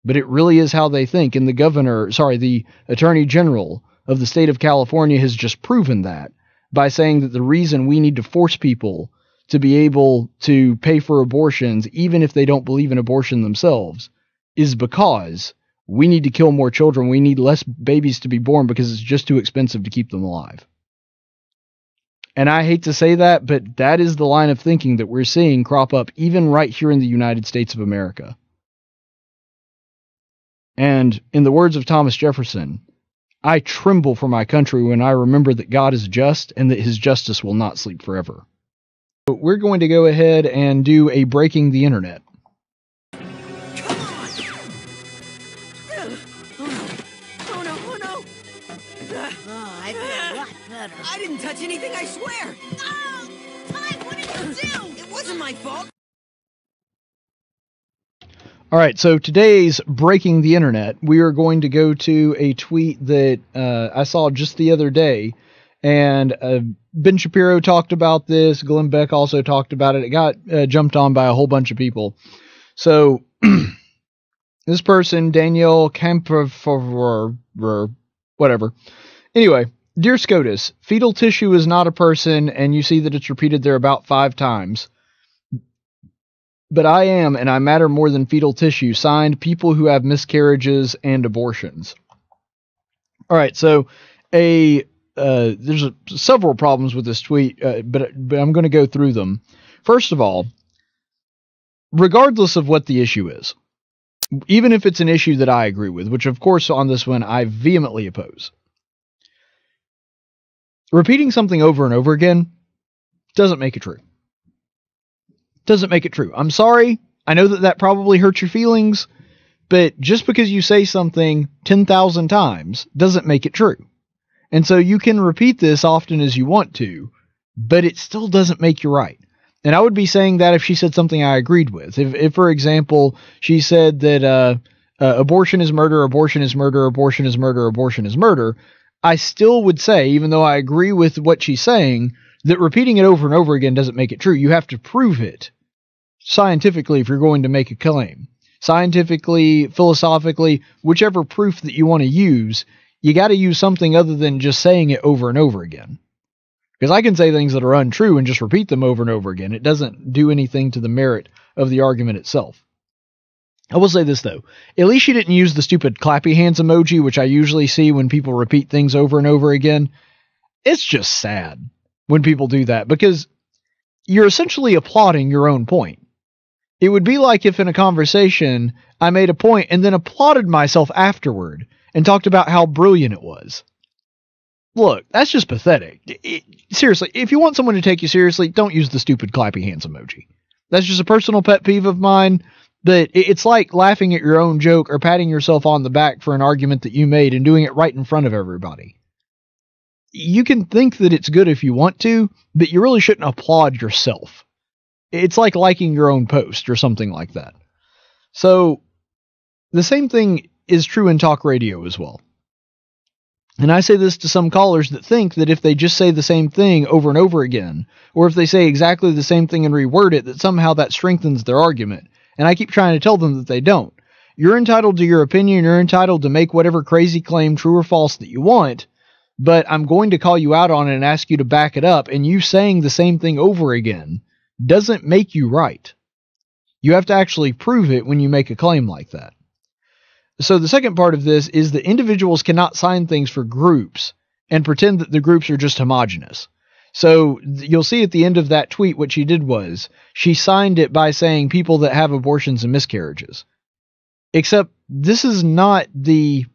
But it really is how they think, and the Attorney General of the state of California has just proven that by saying that the reason we need to force people to be able to pay for abortions, even if they don't believe in abortion themselves, is because we need to kill more children. We need less babies to be born because it's just too expensive to keep them alive. And I hate to say that, but that is the line of thinking that we're seeing crop up even right here in the United States of America. And in the words of Thomas Jefferson, I tremble for my country when I remember that God is just and that his justice will not sleep forever. But we're going to go ahead and do a Breaking the Internet. Come on! Oh no! I've been a lot better. I didn't touch anything, I swear! Oh! Mike, what did you do? It wasn't my fault! Alright, so today's Breaking the Internet, we are going to go to a tweet that I saw just the other day, and Ben Shapiro talked about this, Glenn Beck also talked about it, it got jumped on by a whole bunch of people. So, this person, Danielle Camper, whatever. Anyway, dear SCOTUS, fetal tissue is not a person, and you see that it's repeated there about 5 times. But I am, and I matter more than fetal tissue, signed people who have miscarriages and abortions. All right, so there's several problems with this tweet, but I'm going to go through them. First of all, regardless of what the issue is, even if it's an issue that I agree with, which of course on this one I vehemently oppose, repeating something over and over again doesn't make it true. Doesn't make it true. I'm sorry. I know that that probably hurt your feelings, but just because you say something 10,000 times doesn't make it true. And so you can repeat this often as you want to, but it still doesn't make you right. And I would be saying that if she said something I agreed with. If for example, she said that abortion is murder, abortion is murder, abortion is murder, abortion is murder, I still would say, even though I agree with what she's saying, that repeating it over and over again doesn't make it true. You have to prove it scientifically if you're going to make a claim. Scientifically, philosophically, whichever proof that you want to use, you got to use something other than just saying it over and over again. Because I can say things that are untrue and just repeat them over and over again. It doesn't do anything to the merit of the argument itself. I will say this, though. At least she didn't use the stupid clappy hands emoji, which I usually see when people repeat things over and over again. It's just sad when people do that, because you're essentially applauding your own point. It would be like if in a conversation I made a point and then applauded myself afterward and talked about how brilliant it was. Look, that's just pathetic. Seriously, if you want someone to take you seriously, don't use the stupid clappy hands emoji. That's just a personal pet peeve of mine, but it's like laughing at your own joke or patting yourself on the back for an argument that you made and doing it right in front of everybody. You can think that it's good if you want to, but you really shouldn't applaud yourself. It's like liking your own post or something like that. So the same thing is true in talk radio as well. And I say this to some callers that think that if they just say the same thing over and over again, or if they say exactly the same thing and reword it, that somehow that strengthens their argument. And I keep trying to tell them that they don't. You're entitled to your opinion. You're entitled to make whatever crazy claim, true or false, that you want. But I'm going to call you out on it and ask you to back it up, and you saying the same thing over again doesn't make you right. You have to actually prove it when you make a claim like that. So the second part of this is that individuals cannot sign things for groups and pretend that the groups are just homogenous. So you'll see at the end of that tweet what she did was she signed it by saying people that have abortions and miscarriages. Except this is not the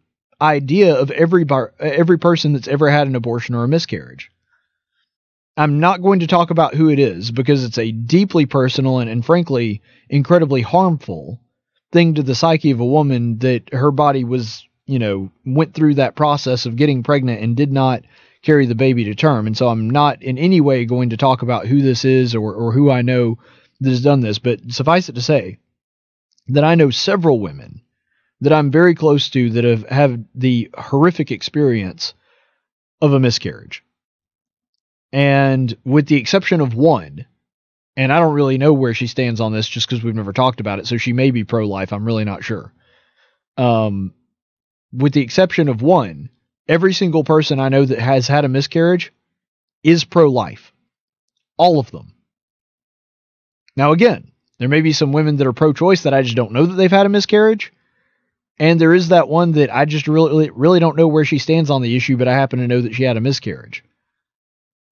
idea of every person that's ever had an abortion or a miscarriage. I'm not going to talk about who it is because it's a deeply personal and frankly incredibly harmful thing to the psyche of a woman that her body was, you know, went through that process of getting pregnant and did not carry the baby to term. And so I'm not in any way going to talk about who this is or who I know that has done this, but suffice it to say that I know several women that I'm very close to that have the horrific experience of a miscarriage. And with the exception of one, and I don't really know where she stands on this just because we've never talked about it, so she may be pro-life, I'm really not sure. With the exception of one, every single person I know that has had a miscarriage is pro-life. All of them. Now again, there may be some women that are pro-choice that I just don't know that they've had a miscarriage. And there is that one that I just really don't know where she stands on the issue, but I happen to know that she had a miscarriage.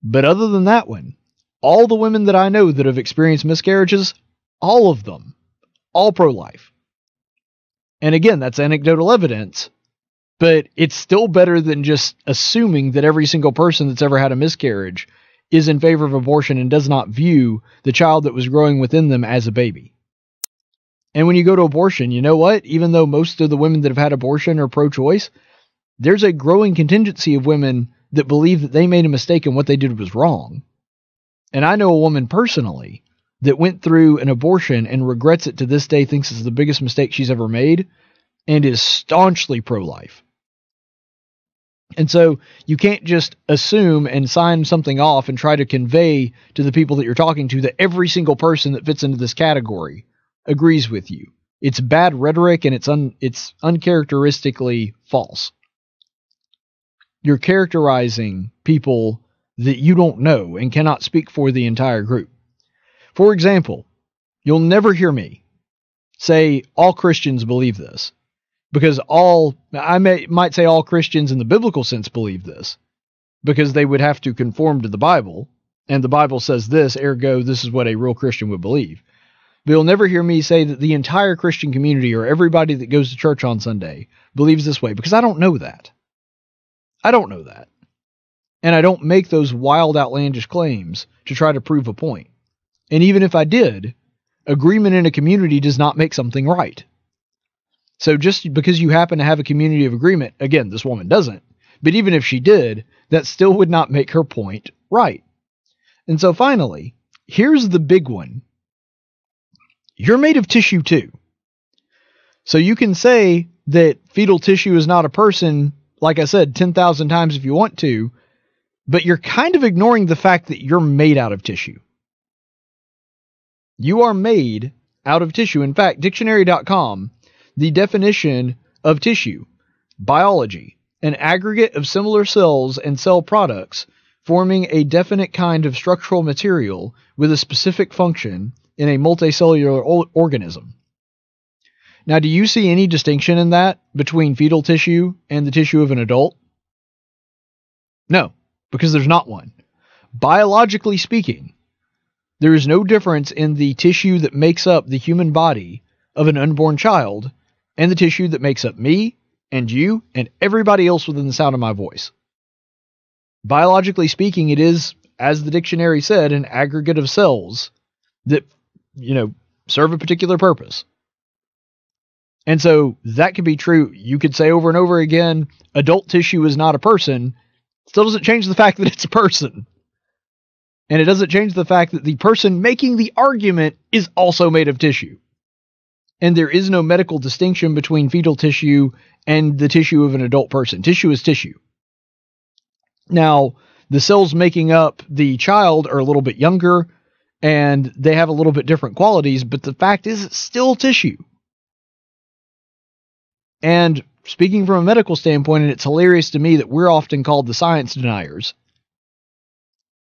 But other than that one, all the women that I know that have experienced miscarriages, all of them, all pro-life. And again, that's anecdotal evidence. But it's still better than just assuming that every single person that's ever had a miscarriage is in favor of abortion and does not view the child that was growing within them as a baby. And when you go to abortion, you know what? Even though most of the women that have had abortion are pro-choice, there's a growing contingency of women that believe that they made a mistake and what they did was wrong. And I know a woman personally that went through an abortion and regrets it to this day, thinks it's the biggest mistake she's ever made, and is staunchly pro-life. And so you can't just assume and sign something off and try to convey to the people that you're talking to that every single person that fits into this category agrees with you. It's bad rhetoric and it's uncharacteristically false. You're characterizing people that you don't know and cannot speak for the entire group. For example, you'll never hear me say all Christians believe this. Because I might say all Christians in the biblical sense believe this because they would have to conform to the Bible, and the Bible says this, ergo, this is what a real Christian would believe. But you'll never hear me say that the entire Christian community or everybody that goes to church on Sunday believes this way because I don't know that. I don't know that. And I don't make those wild, outlandish claims to try to prove a point. And even if I did, agreement in a community does not make something right. So just because you happen to have a community of agreement, again, this woman doesn't, but even if she did, that still would not make her point right. And so finally, here's the big one. You're made of tissue too. So you can say that fetal tissue is not a person, like I said, 10,000 times if you want to, but you're kind of ignoring the fact that you're made out of tissue. You are made out of tissue. In fact, dictionary.com, the definition of tissue, biology, an aggregate of similar cells and cell products forming a definite kind of structural material with a specific function in a multicellular organism. Now, do you see any distinction in that between fetal tissue and the tissue of an adult? No, because there's not one. Biologically speaking, there is no difference in the tissue that makes up the human body of an unborn child and the tissue that makes up me and you and everybody else within the sound of my voice. Biologically speaking, it is, as the dictionary said, an aggregate of cells that, you know, serve a particular purpose. And so that could be true. You could say over and over again, adult tissue is not a person. Still doesn't change the fact that it's a person. And it doesn't change the fact that the person making the argument is also made of tissue. And there is no medical distinction between fetal tissue and the tissue of an adult person. Tissue is tissue. Now, the cells making up the child are a little bit younger, and they have a little bit different qualities, but the fact is it's still tissue. And speaking from a medical standpoint, and it's hilarious to me that we're often called the science deniers,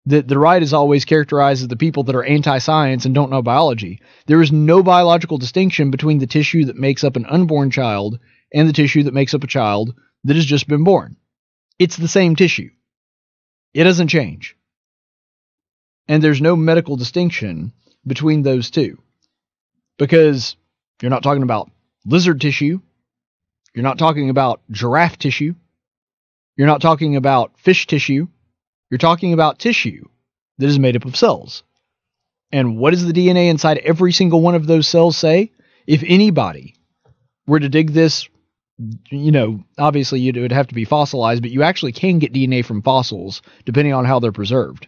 that the right is always characterized as the people that are anti-science and don't know biology. There is no biological distinction between the tissue that makes up an unborn child and the tissue that makes up a child that has just been born. It's the same tissue. It doesn't change. And there's no medical distinction between those two, because you're not talking about lizard tissue. You're not talking about giraffe tissue. You're not talking about fish tissue. You're talking about tissue that is made up of cells. And what does the DNA inside every single one of those cells say? If anybody were to dig this, you know, obviously it would have to be fossilized, but you actually can get DNA from fossils depending on how they're preserved.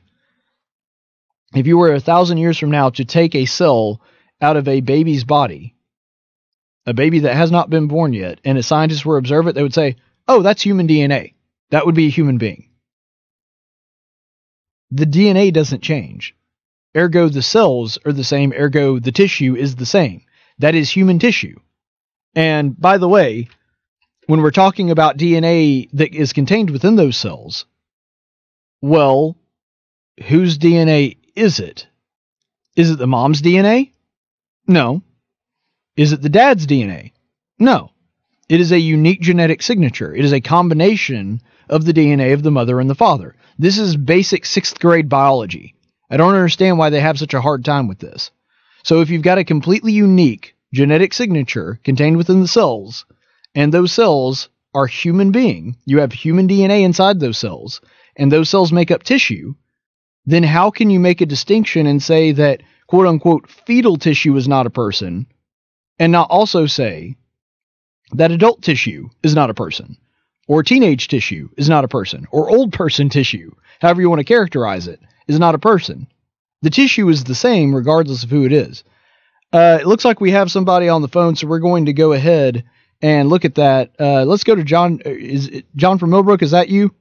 If you were 1,000 years from now to take a cell out of a baby's body, a baby that has not been born yet, and a scientist were to observe it, they would say, oh, that's human DNA. That would be a human being. The DNA doesn't change. Ergo, the cells are the same. Ergo, the tissue is the same. That is human tissue. And by the way, when we're talking about DNA that is contained within those cells, well, whose DNA is it? Is it the mom's DNA? No. Is it the dad's DNA? No. It is a unique genetic signature. It is a combination of the DNA of the mother and the father. This is basic 6th grade biology. I don't understand why they have such a hard time with this. So if you've got a completely unique genetic signature contained within the cells, and those cells are human being, you have human DNA inside those cells, and those cells make up tissue, then how can you make a distinction and say that, quote unquote, fetal tissue is not a person, and not also say that adult tissue is not a person, or teenage tissue is not a person, or old person tissue, however you want to characterize it, is not a person? The tissue is the same regardless of who it is. It looks like we have somebody on the phone, so we're going to go ahead and look at that. Let's go to John. Is it John from Millbrook? Is that you?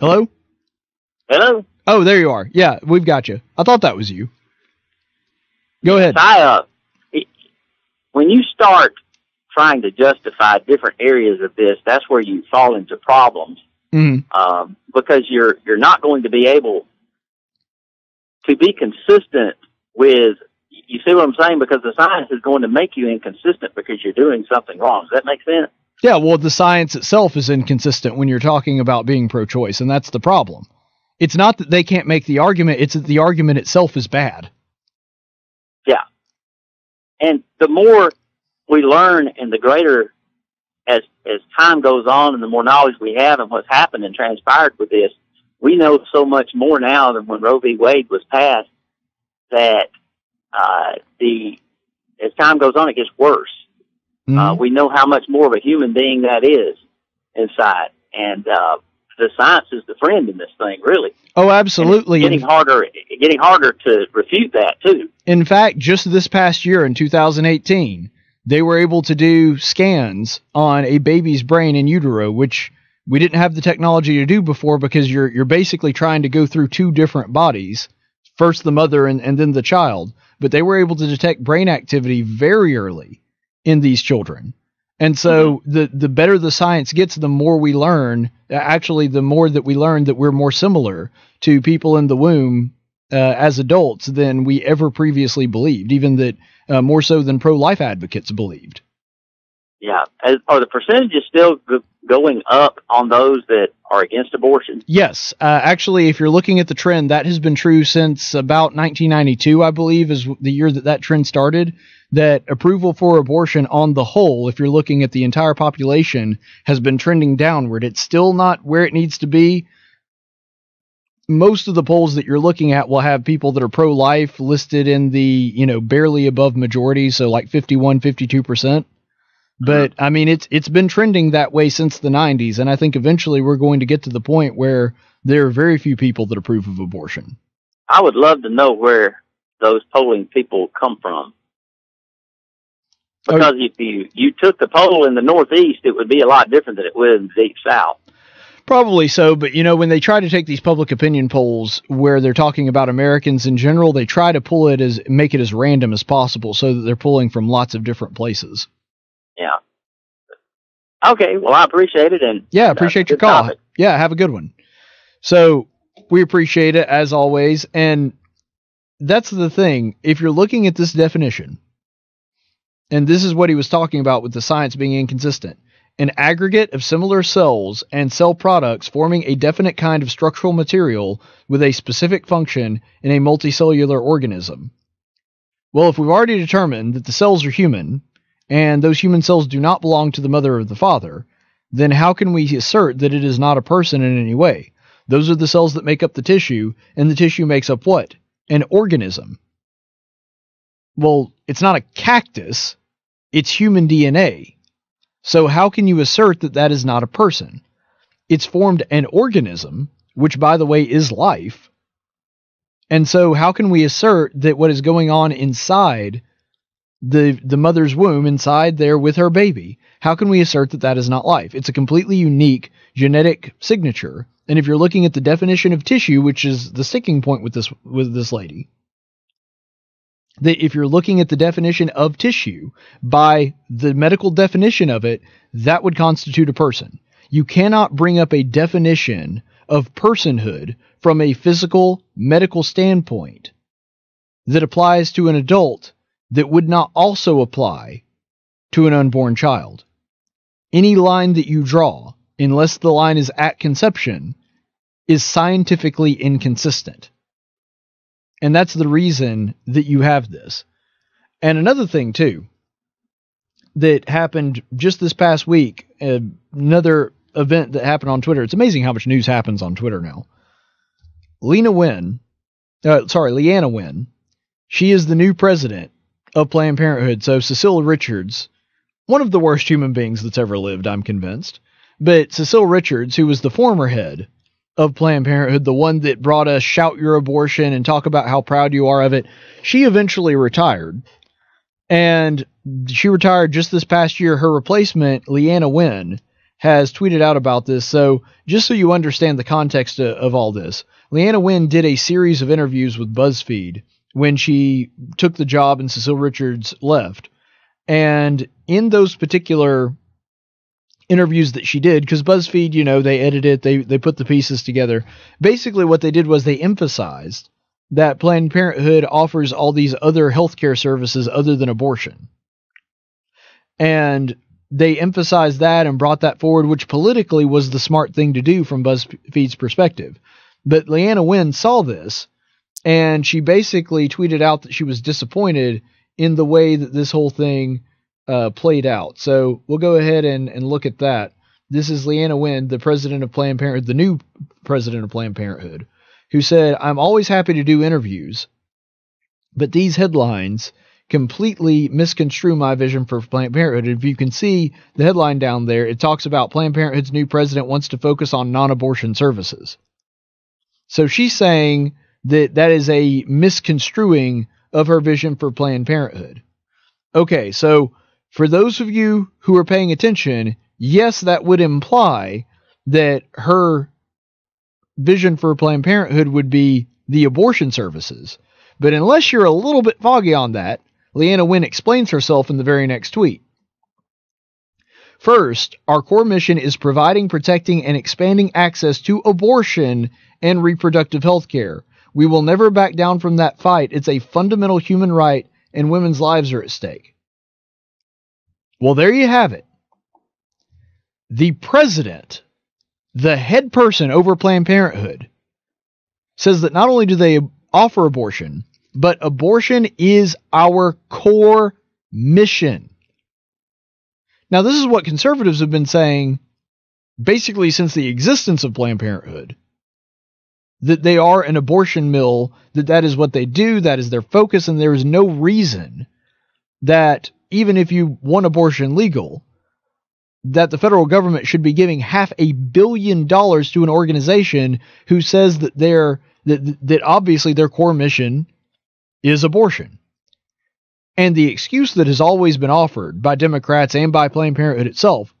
Hello? Hello? Oh, there you are. Yeah, we've got you. I thought that was you. Go ahead. When you start trying to justify different areas of this, that's where you fall into problems. Mm-hmm. Because you're not going to be able to be consistent with, you see what I'm saying? Because the science is going to make you inconsistent because you're doing something wrong. Does that make sense? Yeah, well, the science itself is inconsistent when you're talking about being pro-choice, and that's the problem. It's not that they can't make the argument, it's that the argument itself is bad. Yeah. And the more we learn and the greater, as time goes on and the more knowledge we have and what's happened and transpired with this, we know so much more now than when Roe v. Wade was passed that as time goes on, it gets worse. Mm-hmm. We know how much more of a human being that is inside. And the science is the friend in this thing, really. Oh, absolutely. Getting harder to refute that, too. In fact, just this past year in 2018, they were able to do scans on a baby's brain in utero, which we didn't have the technology to do before, because you're basically trying to go through two different bodies, first the mother and then the child. But they were able to detect brain activity very early in these children. And so the better the science gets, the more we learn, actually the more that we learn that we're more similar to people in the womb as adults than we ever previously believed, even that more so than pro-life advocates believed. Yeah. Are the percentages still going up on those that are against abortion? Yes. Actually, if you're looking at the trend, that has been true since about 1992, I believe, is the year that trend started, that approval for abortion on the whole, if you're looking at the entire population, has been trending downward. It's still not where it needs to be. Most of the polls that you're looking at will have people that are pro-life listed in the, you know, barely above majority, so like 51, 52%. But, I mean, it's been trending that way since the 90s, and I think eventually we're going to get to the point where there are very few people that approve of abortion. I would love to know where those polling people come from. Because if you took the poll in the Northeast, it would be a lot different than it would in the Deep South. Probably so, but you know, when they try to take these public opinion polls where they're talking about Americans in general, they try to make it as random as possible so that they're pulling from lots of different places. Yeah. Okay, well, I appreciate it. And yeah, appreciate your call. Topic. Yeah, have a good one. So we appreciate it, as always. And that's the thing. If you're looking at this definition, And this is what he was talking about with the science being inconsistent. An aggregate of similar cells and cell products forming a definite kind of structural material with a specific function in a multicellular organism. Well, if we've already determined that the cells are human, and those human cells do not belong to the mother or the father, then how can we assert that it is not a person in any way? Those are the cells that make up the tissue, and the tissue makes up what? An organism. Well, it's not a cactus, it's human DNA. So how can you assert that that is not a person? It's formed an organism, which by the way is life. And so how can we assert that what is going on inside the mother's womb, inside there with her baby, how can we assert that that is not life? It's a completely unique genetic signature. And if you're looking at the definition of tissue, which is the sticking point with this lady, that if you're looking at the definition of tissue, by the medical definition of it, that would constitute a person. You cannot bring up a definition of personhood from a physical medical standpoint that applies to an adult that would not also apply to an unborn child. Any line that you draw, unless the line is at conception, is scientifically inconsistent. And that's the reason that you have this. And another thing, too, that happened just this past week, another event that happened on Twitter. It's amazing how much news happens on Twitter now. Leana Wen, she is the new president of Planned Parenthood. So Cecile Richards, one of the worst human beings that's ever lived, I'm convinced. But Cecile Richards, who was the former head of Planned Parenthood, the one that brought us Shout Your Abortion and talk about how proud you are of it, she eventually retired. And she retired just this past year. Her replacement, Leana Wen, has tweeted out about this. So just so you understand the context of all this, Leana Wen did a series of interviews with BuzzFeed when she took the job and Cecile Richards left. And in those particular interviews that she did, because BuzzFeed, you know, they edit it, they put the pieces together. Basically what they did was they emphasized that Planned Parenthood offers all these other healthcare services other than abortion. And they emphasized that and brought that forward, which politically was the smart thing to do from BuzzFeed's perspective. But Leana Wen saw this, and she basically tweeted out that she was disappointed in the way that this whole thing played out. So we'll go ahead and look at that. This is Leana Wen, the president of Planned Parenthood, the new president of Planned Parenthood, who said, "I'm always happy to do interviews, but these headlines completely misconstrue my vision for Planned Parenthood." If you can see the headline down there, it talks about Planned Parenthood's new president wants to focus on non-abortion services. So she's saying that is a misconstruing of her vision for Planned Parenthood. Okay, so for those of you who are paying attention, yes, that would imply that her vision for Planned Parenthood would be the abortion services. But unless you're a little bit foggy on that, Leana Wen explains herself in the very next tweet. "First, our core mission is providing, protecting, and expanding access to abortion and reproductive health care. We will never back down from that fight. It's a fundamental human right, and women's lives are at stake." Well, there you have it. The president, the head person over Planned Parenthood, says that not only do they offer abortion, but abortion is our core mission. Now, this is what conservatives have been saying basically since the existence of Planned Parenthood, that they are an abortion mill, that is what they do, that is their focus, and there is no reason that even if you want abortion legal, that the federal government should be giving $500 million to an organization who says that that obviously their core mission is abortion. And the excuse that has always been offered by Democrats and by Planned Parenthood itself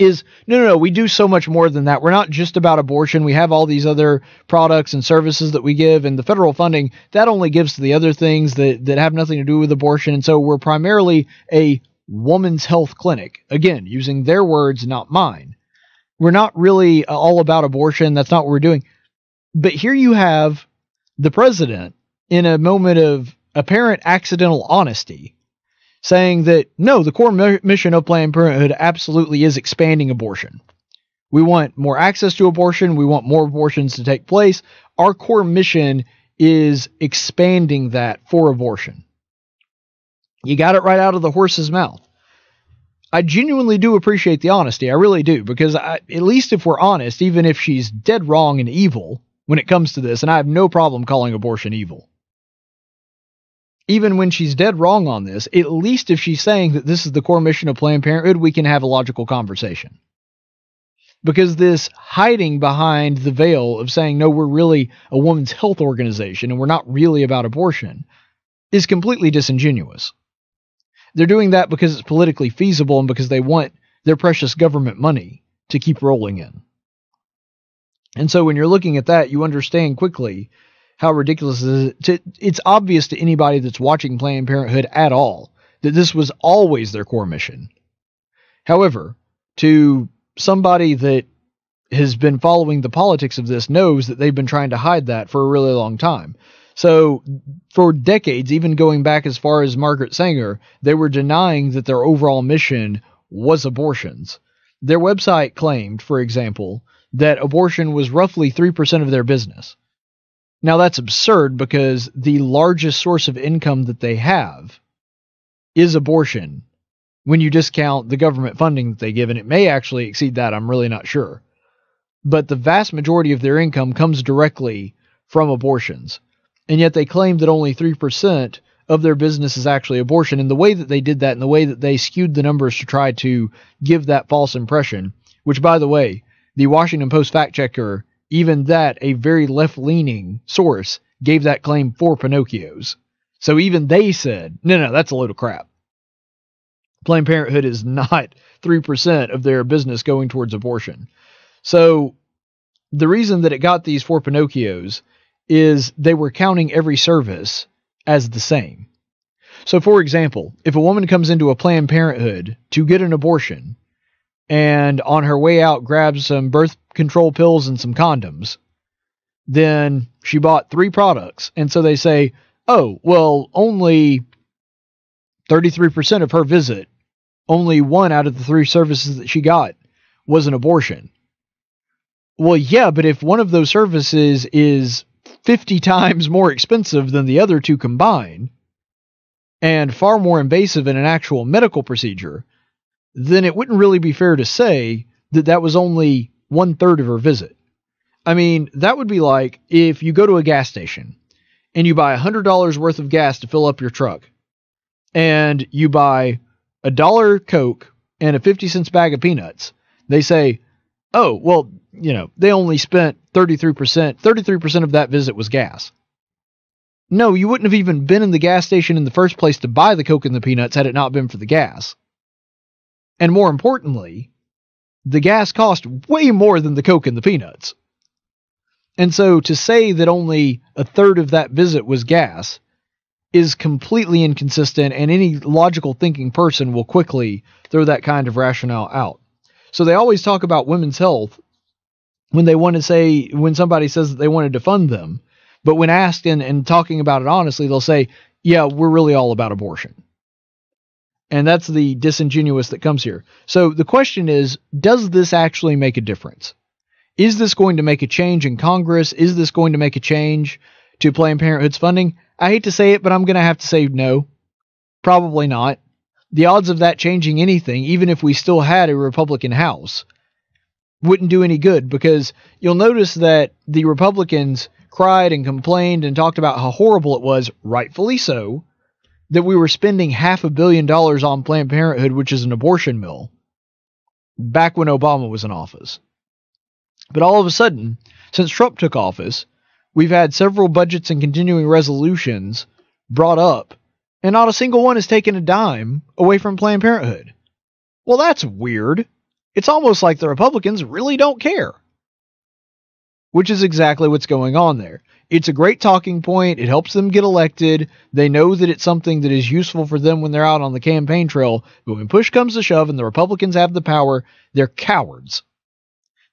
is, no, we do so much more than that. We're not just about abortion. We have all these other products and services that we give, and the federal funding, that only gives to the other things that have nothing to do with abortion. And so we're primarily a woman's health clinic. Again, using their words, not mine. We're not really all about abortion. That's not what we're doing. But here you have the president, in a moment of apparent accidental honesty, saying that, no, the core mission of Planned Parenthood absolutely is expanding abortion. We want more access to abortion. We want more abortions to take place. Our core mission is expanding that for abortion. You got it right out of the horse's mouth. I genuinely do appreciate the honesty. I really do, because at least if we're honest, even if she's dead wrong and evil when it comes to this, and I have no problem calling abortion evil, even when she's dead wrong on this, at least if she's saying that this is the core mission of Planned Parenthood, we can have a logical conversation. Because this hiding behind the veil of saying, no, we're really a women's health organization and we're not really about abortion, is completely disingenuous. They're doing that because it's politically feasible and because they want their precious government money to keep rolling in. And so when you're looking at that, you understand quickly how ridiculous it is. It's obvious to anybody that's watching Planned Parenthood at all that this was always their core mission. However, to somebody that has been following the politics of this knows that they've been trying to hide that for a really long time. So for decades, even going back as far as Margaret Sanger, they were denying that their overall mission was abortions. Their website claimed, for example, that abortion was roughly 3% of their business. Now that's absurd, because the largest source of income that they have is abortion when you discount the government funding that they give, and it may actually exceed that. I'm really not sure. But the vast majority of their income comes directly from abortions. And yet they claim that only 3% of their business is actually abortion. And the way that they did that and the way that they skewed the numbers to try to give that false impression, which, by the way, the Washington Post fact checker, even that, a very left-leaning source, gave that claim for Pinocchio's. So even they said, no, that's a load of crap. Planned Parenthood is not 3% of their business going towards abortion. So the reason that it got these four Pinocchios is they were counting every service as the same. So, for example, if a woman comes into a Planned Parenthood to get an abortion and on her way out grabs some birth control pills and some condoms, then she bought 3 products. And so they say, oh, well, only 33% of her visit, only 1 out of the 3 services that she got was an abortion. Well, yeah, but if one of those services is 50 times more expensive than the other 2 combined, and far more invasive in an actual medical procedure, then it wouldn't really be fair to say that that was only 1/3 of her visit. I mean, that would be like if you go to a gas station and you buy $100 worth of gas to fill up your truck, and you buy a $1 Coke and a 50-cent bag of peanuts. They say, oh, well, you know, they only spent 33%. 33% of that visit was gas. No, you wouldn't have even been in the gas station in the first place to buy the Coke and the peanuts had it not been for the gas. And more importantly, the gas cost way more than the Coke and the peanuts. And so to say that only 1/3 of that visit was gas is completely inconsistent, and any logical thinking person will quickly throw that kind of rationale out. So they always talk about women's health when they want to say, when somebody says that they wanted to fund them, but when asked and talking about it honestly, they'll say, yeah, we're really all about abortion. And that's the disingenuous that comes here. So the question is, does this actually make a difference? Is this going to make a change in Congress? Is this going to make a change to Planned Parenthood's funding? I hate to say it, but I'm going to have to say no. Probably not. The odds of that changing anything, even if we still had a Republican House, wouldn't do any good, because you'll notice that the Republicans cried and complained and talked about how horrible it was, rightfully so, that we were spending $500 million on Planned Parenthood, which is an abortion mill, back when Obama was in office. But all of a sudden, since Trump took office, we've had several budgets and continuing resolutions brought up, and not a single one has taken a dime away from Planned Parenthood. Well, that's weird. It's almost like the Republicans really don't care, which is exactly what's going on there. It's a great talking point. It helps them get elected. They know that it's something that is useful for them when they're out on the campaign trail, but when push comes to shove and the Republicans have the power, they're cowards.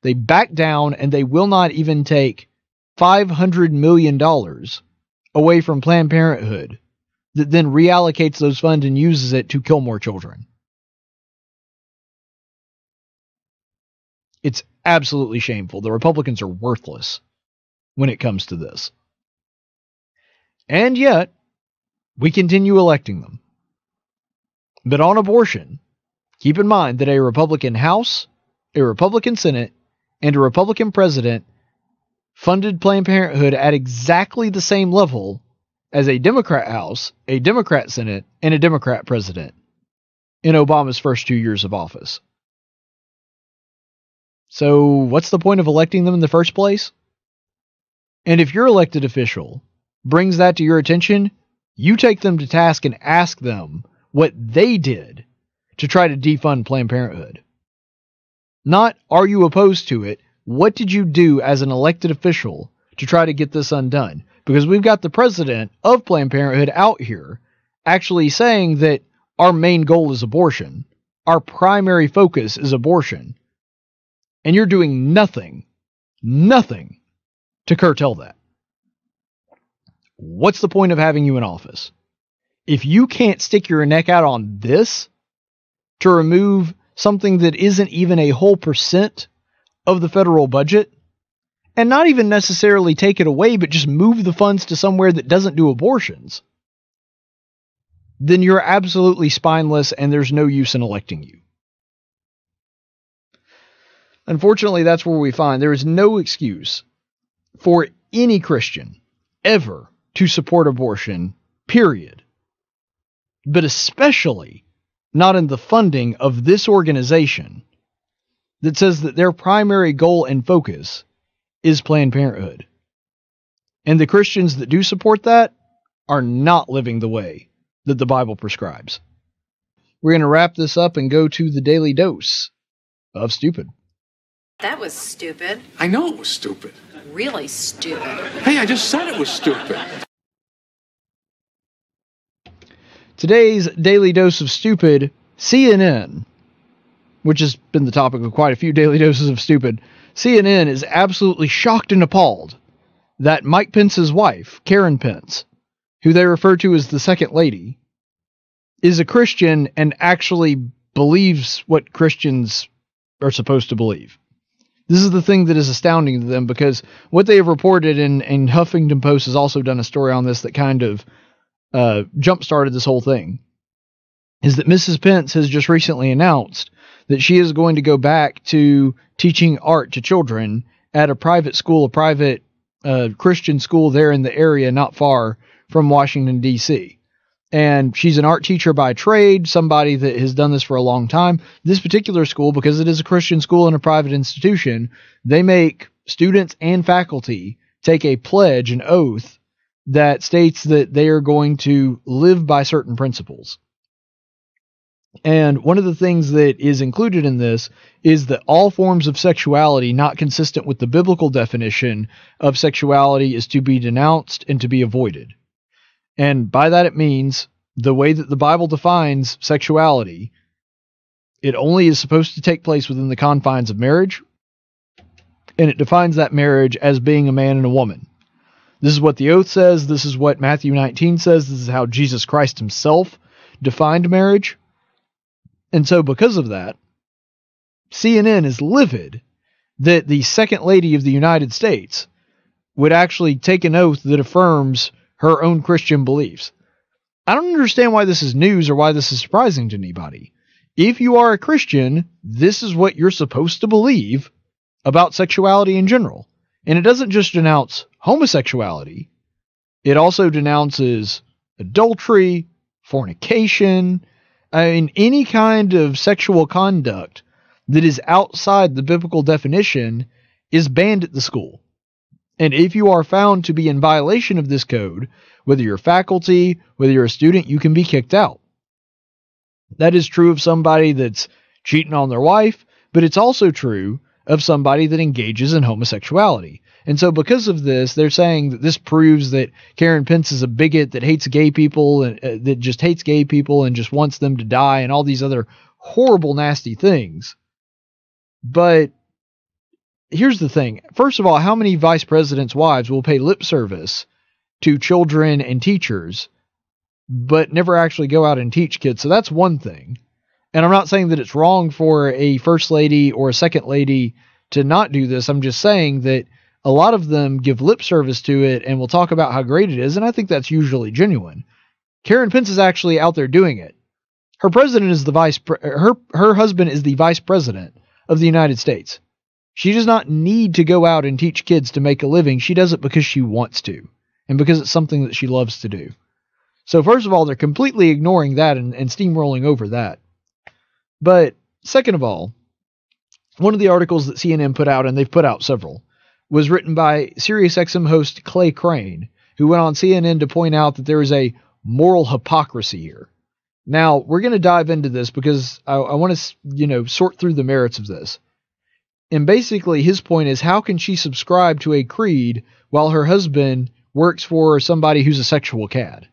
They back down, and they will not even take $500 million away from Planned Parenthood that then reallocates those funds and uses it to kill more children. It's absolutely shameful. The Republicans are worthless when it comes to this. And yet, we continue electing them. But on abortion, keep in mind that a Republican House, a Republican Senate, and a Republican president funded Planned Parenthood at exactly the same level as a Democrat House, a Democrat Senate, and a Democrat president in Obama's first 2 years of office. So what's the point of electing them in the first place? And if your elected official brings that to your attention, you take them to task and ask them what they did to try to defund Planned Parenthood. Not, are you opposed to it? What did you do as an elected official to try to get this undone? Because we've got the president of Planned Parenthood out here actually saying that our main goal is abortion. Our primary focus is abortion. And you're doing nothing to curtail that. What's the point of having you in office? If you can't stick your neck out on this to remove something that isn't even a whole percent of the federal budget, and not even necessarily take it away, but just move the funds to somewhere that doesn't do abortions, then you're absolutely spineless and there's no use in electing you. Unfortunately, that's where we find there is no excuse for any Christian ever to support abortion, period. But especially not in the funding of this organization that says that their primary goal and focus is Planned Parenthood. And the Christians that do support that are not living the way that the Bible prescribes. We're going to wrap this up and go to the Daily Dose of Stupid. That was stupid. I know it was stupid. Really stupid. Hey, I just said it was stupid. Today's Daily Dose of Stupid, CNN, which has been the topic of quite a few Daily Doses of Stupid, CNN is absolutely shocked and appalled that Mike Pence's wife, Karen Pence, who they refer to as the Second Lady, is a Christian and actually believes what Christians are supposed to believe. This is the thing that is astounding to them, because what they have reported, and Huffington Post has also done a story on this that kind of jump-started this whole thing, is that Mrs. Pence has just recently announced that she is going to go back to teaching art to children at a private school, a private Christian school there in the area not far from Washington, D.C. And she's an art teacher by trade, somebody that has done this for a long time. This particular school, because it is a Christian school and a private institution, they make students and faculty take a pledge, an oath, that states that they are going to live by certain principles. And one of the things that is included in this is that all forms of sexuality not consistent with the biblical definition of sexuality is to be denounced and to be avoided. And by that it means the way that the Bible defines sexuality, it only is supposed to take place within the confines of marriage, and it defines that marriage as being a man and a woman. This is what the oath says. This is what Matthew 19 says. This is how Jesus Christ himself defined marriage. And so because of that, CNN is livid that the Second Lady of the United States would actually take an oath that affirms her own Christian beliefs. I don't understand why this is news or why this is surprising to anybody. If you are a Christian, this is what you're supposed to believe about sexuality in general. And it doesn't just denounce homosexuality. It also denounces adultery, fornication, any kind of sexual conduct that is outside the biblical definition is banned at the school. And if you are found to be in violation of this code, whether you're faculty, whether you're a student, you can be kicked out. That is true of somebody that's cheating on their wife, but it's also true of somebody that engages in homosexuality. And so because of this, they're saying that this proves that Karen Pence is a bigot that hates gay people and that just hates gay people and just wants them to die and all these other horrible, nasty things. But here's the thing. First of all, how many vice presidents' wives will pay lip service to children and teachers but never actually go out and teach kids. So that's one thing. And I'm not saying that it's wrong for a first lady or a second lady to not do this. I'm just saying that a lot of them give lip service to it and will talk about how great it is. And I think that's usually genuine. Karen Pence is actually out there doing it. Her president is the her husband is the vice president of the United States. She does not need to go out and teach kids to make a living. She does it because she wants to and because it's something that she loves to do. So first of all, they're completely ignoring that and steamrolling over that. But second of all, one of the articles that CNN put out, and they've put out several, was written by SiriusXM host Clay Crane, who went on CNN to point out that there is a moral hypocrisy here. Now, we're going to dive into this because I want to, sort through the merits of this. And basically his point is, how can she subscribe to a creed while her husband works for somebody who's a sexual cad?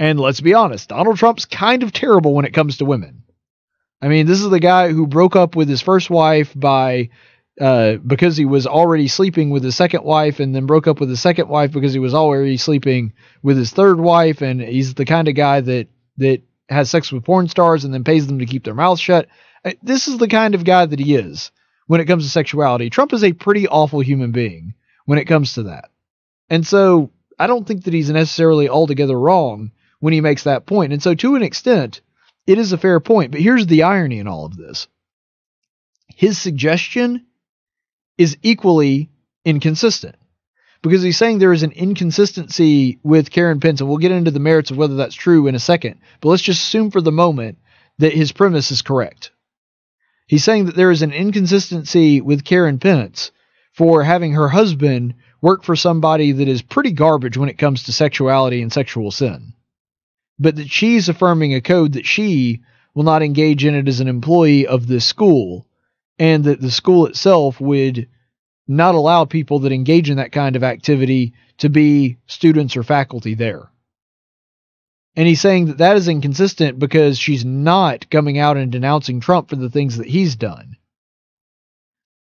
And let's be honest, Donald Trump's kind of terrible when it comes to women. I mean, this is the guy who broke up with his first wife because he was already sleeping with his second wife, and then broke up with his second wife because he was already sleeping with his third wife. And he's the kind of guy that has sex with porn stars and then pays them to keep their mouths shut. This is the kind of guy that he is when it comes to sexuality. Trump is a pretty awful human being when it comes to that. And so I don't think that he's necessarily altogether wrong when he makes that point. And so to an extent, it is a fair point, but here's the irony in all of this. His suggestion is equally inconsistent because he's saying there is an inconsistency with Karen Pence, and we'll get into the merits of whether that's true in a second, but let's just assume for the moment that his premise is correct. He's saying that there is an inconsistency with Karen Pence for having her husband work for somebody that is pretty garbage when it comes to sexuality and sexual sin, but that she's affirming a code that she will not engage in it as an employee of this school, and that the school itself would not allow people that engage in that kind of activity to be students or faculty there. And he's saying that that is inconsistent because she's not coming out and denouncing Trump for the things that he's done.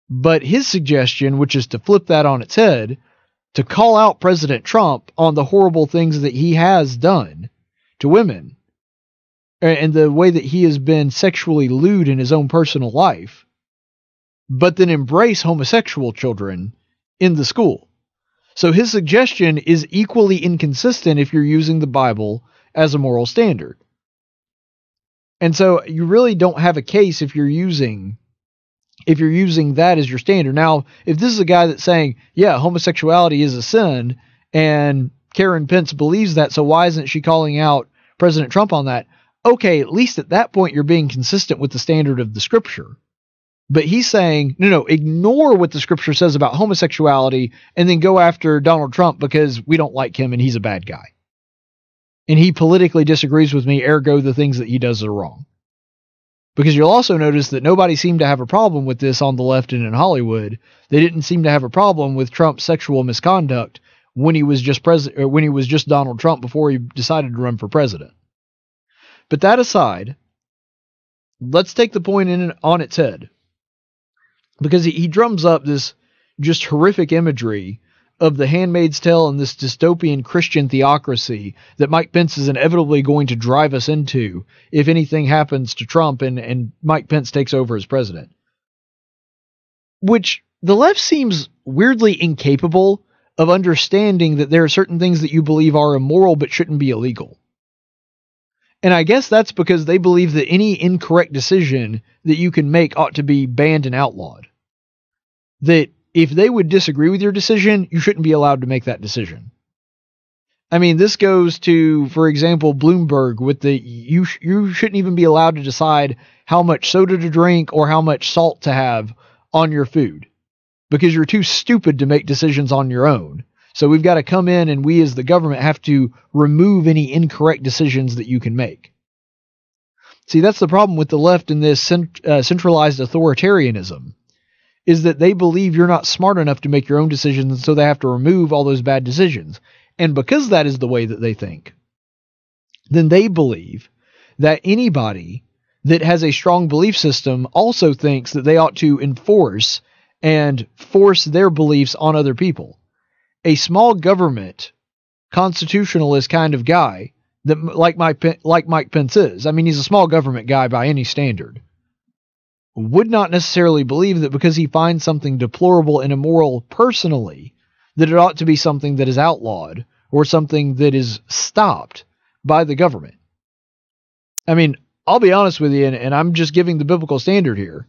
But his suggestion, which is to flip that on its head, to call out President Trump on the horrible things that he has done to women and the way that he has been sexually lewd in his own personal life, but then embrace homosexual children in the school. So his suggestion is equally inconsistent if you're using the Bible as a moral standard. And so you really don't have a case if you're using that as your standard. Now, if this is a guy that's saying, yeah, homosexuality is a sin, and Karen Pence believes that, so why isn't she calling out President Trump on that? Okay, at least at that point you're being consistent with the standard of the scripture. But he's saying, no, ignore what the scripture says about homosexuality and then go after Donald Trump because we don't like him and he's a bad guy. And he politically disagrees with me, ergo the things that he does are wrong. Because you'll also notice that nobody seemed to have a problem with this on the left and in Hollywood. They didn't seem to have a problem with Trump's sexual misconduct when he was just president, or when he was just Donald Trump before he decided to run for president. But that aside, let's take the point on its head, because he drums up this just horrific imagery of The Handmaid's Tale and this dystopian Christian theocracy that Mike Pence is inevitably going to drive us into if anything happens to Trump and Mike Pence takes over as president, which the left seems weirdly incapable of understanding, that there are certain things that you believe are immoral but shouldn't be illegal. And I guess that's because they believe that any incorrect decision that you can make ought to be banned and outlawed. That if they would disagree with your decision, you shouldn't be allowed to make that decision. I mean, this goes to, for example, Bloomberg with the you shouldn't even be allowed to decide how much soda to drink or how much salt to have on your food, because you're too stupid to make decisions on your own. So we've got to come in, and we as the government have to remove any incorrect decisions that you can make. See, that's the problem with the left in this centralized authoritarianism, is that they believe you're not smart enough to make your own decisions, and so they have to remove all those bad decisions. And because that is the way that they think, then they believe that anybody that has a strong belief system also thinks that they ought to enforce and force their beliefs on other people. A small government, constitutionalist kind of guy that like Mike Pence is. I mean, he's a small government guy by any standard. Would not necessarily believe that because he finds something deplorable and immoral personally, that it ought to be something that is outlawed or something that is stopped by the government. I mean, I'll be honest with you, and I'm just giving the biblical standard here.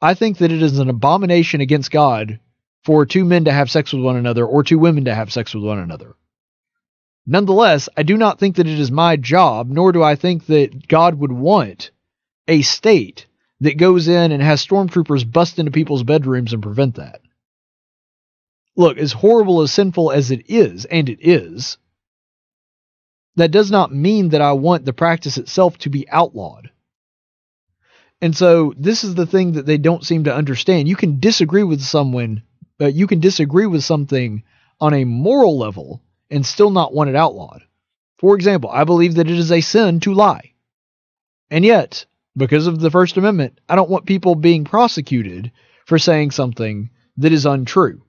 I think that it is an abomination against God for two men to have sex with one another or two women to have sex with one another. Nonetheless, I do not think that it is my job, nor do I think that God would want a state that goes in and has stormtroopers bust into people's bedrooms and prevent that. Look, as horrible, as sinful as it is, and it is, that does not mean that I want the practice itself to be outlawed. And so this is the thing that they don't seem to understand. You can disagree with someone, you can disagree with something on a moral level and still not want it outlawed. For example, I believe that it is a sin to lie. And yet, because of the First Amendment, I don't want people being prosecuted for saying something that is untrue.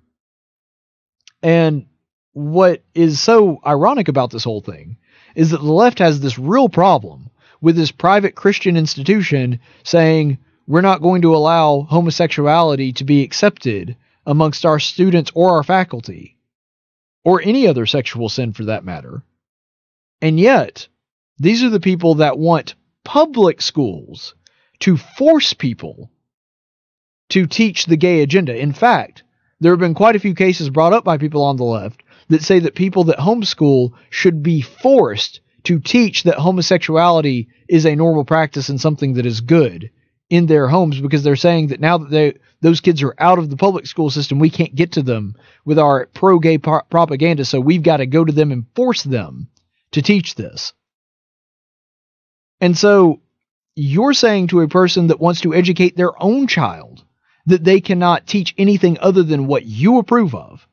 And what is so ironic about this whole thing is that the left has this real problem with this private Christian institution saying, we're not going to allow homosexuality to be accepted amongst our students or our faculty, or any other sexual sin for that matter. And yet, these are the people that want public schools to force people to teach the gay agenda. In fact, there have been quite a few cases brought up by people on the left that say that people that homeschool should be forced to teach that homosexuality is a normal practice and something that is good in their homes, because they're saying that now that those kids are out of the public school system, we can't get to them with our pro-gay propaganda, so we've got to go to them and force them to teach this. And so you're saying to a person that wants to educate their own child that they cannot teach anything other than what you approve of,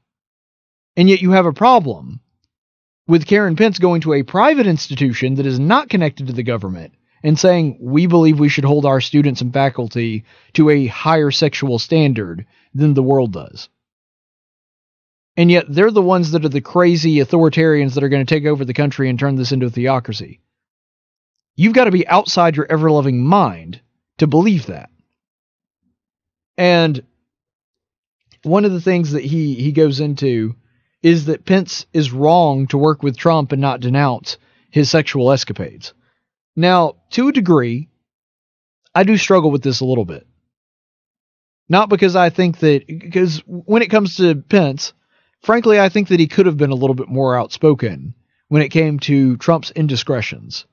and yet you have a problem with Karen Pence going to a private institution that is not connected to the government and saying, we believe we should hold our students and faculty to a higher sexual standard than the world does. And yet they're the ones that are the crazy authoritarians that are going to take over the country and turn this into a theocracy. You've got to be outside your ever-loving mind to believe that. And one of the things that he goes into is that Pence is wrong to work with Trump and not denounce his sexual escapades. Now, to a degree, I do struggle with this a little bit. Not because I think that, because when it comes to Pence, frankly, I think that he could have been a little bit more outspoken when it came to Trump's indiscretions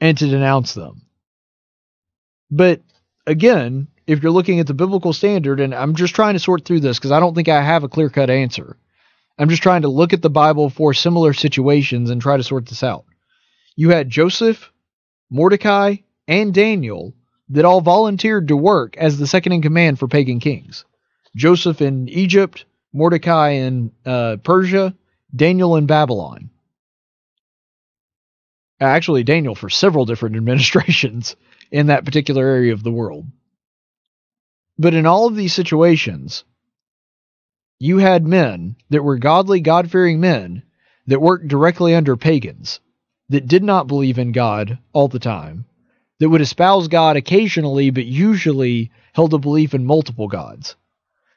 and to denounce them. But again, if you're looking at the biblical standard, and I'm just trying to sort through this because I don't think I have a clear-cut answer. I'm just trying to look at the Bible for similar situations and try to sort this out. You had Joseph, Mordecai, and Daniel that all volunteered to work as the second-in-command for pagan kings. Joseph in Egypt, Mordecai in Persia, Daniel in Babylon. Actually, Daniel for several different administrations in that particular area of the world. But in all of these situations, you had men that were godly, God-fearing men that worked directly under pagans, that did not believe in God all the time, that would espouse God occasionally, but usually held a belief in multiple gods.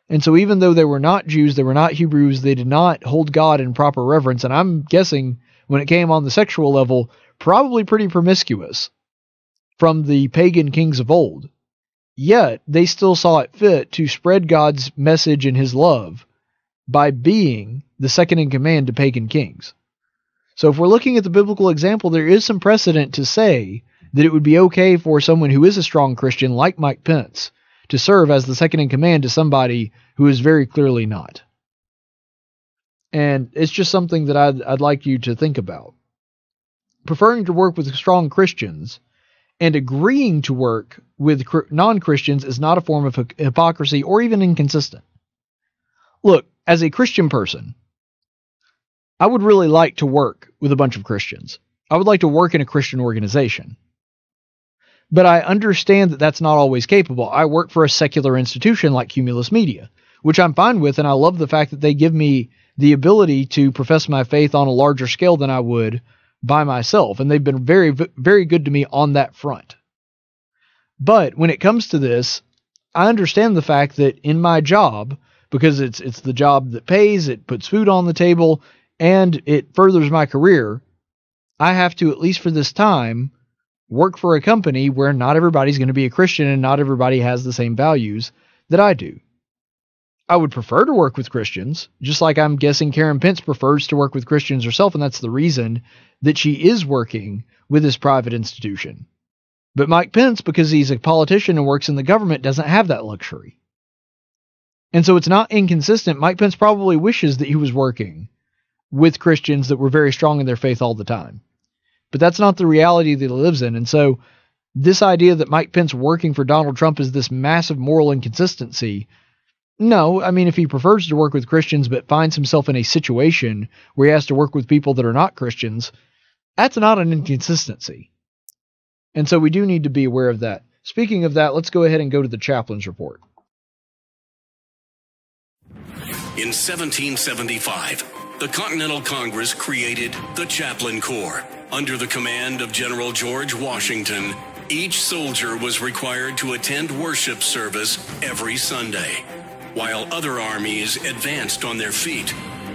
And so even though they were not Jews, they were not Hebrews, they did not hold God in proper reverence, and I'm guessing when it came on the sexual level, probably pretty promiscuous from the pagan kings of old. Yet they still saw it fit to spread God's message and his love by being the second in command to pagan kings. So if we're looking at the biblical example, there is some precedent to say that it would be okay for someone who is a strong Christian like Mike Pence to serve as the second in command to somebody who is very clearly not. And it's just something that I'd like you to think about. Preferring to work with strong Christians and agreeing to work with non-Christians is not a form of hypocrisy or even inconsistent. Look, as a Christian person, I would really like to work with a bunch of Christians. I would like to work in a Christian organization. But I understand that that's not always capable. I work for a secular institution like Cumulus Media, which I'm fine with, and I love the fact that they give me the ability to profess my faith on a larger scale than I would by myself, and they've been very, very good to me on that front. But when it comes to this, I understand the fact that in my job, because it's the job that pays, it puts food on the table, and it furthers my career, I have to, at least for this time, work for a company where not everybody's going to be a Christian and not everybody has the same values that I do. I would prefer to work with Christians, just like I'm guessing Karen Pence prefers to work with Christians herself, and that's the reason that she is working with this private institution. But Mike Pence, because he's a politician and works in the government, doesn't have that luxury. And so it's not inconsistent. Mike Pence probably wishes that he was working with Christians that were very strong in their faith all the time. But that's not the reality that he lives in. And so this idea that Mike Pence working for Donald Trump is this massive moral inconsistency. No, I mean, if he prefers to work with Christians but finds himself in a situation where he has to work with people that are not Christians, that's not an inconsistency. And so we do need to be aware of that. Speaking of that, let's go ahead and go to the chaplain's report. In 1775, the Continental Congress created the Chaplain Corps. Under the command of General George Washington, each soldier was required to attend worship service every Sunday. While other armies advanced on their feet,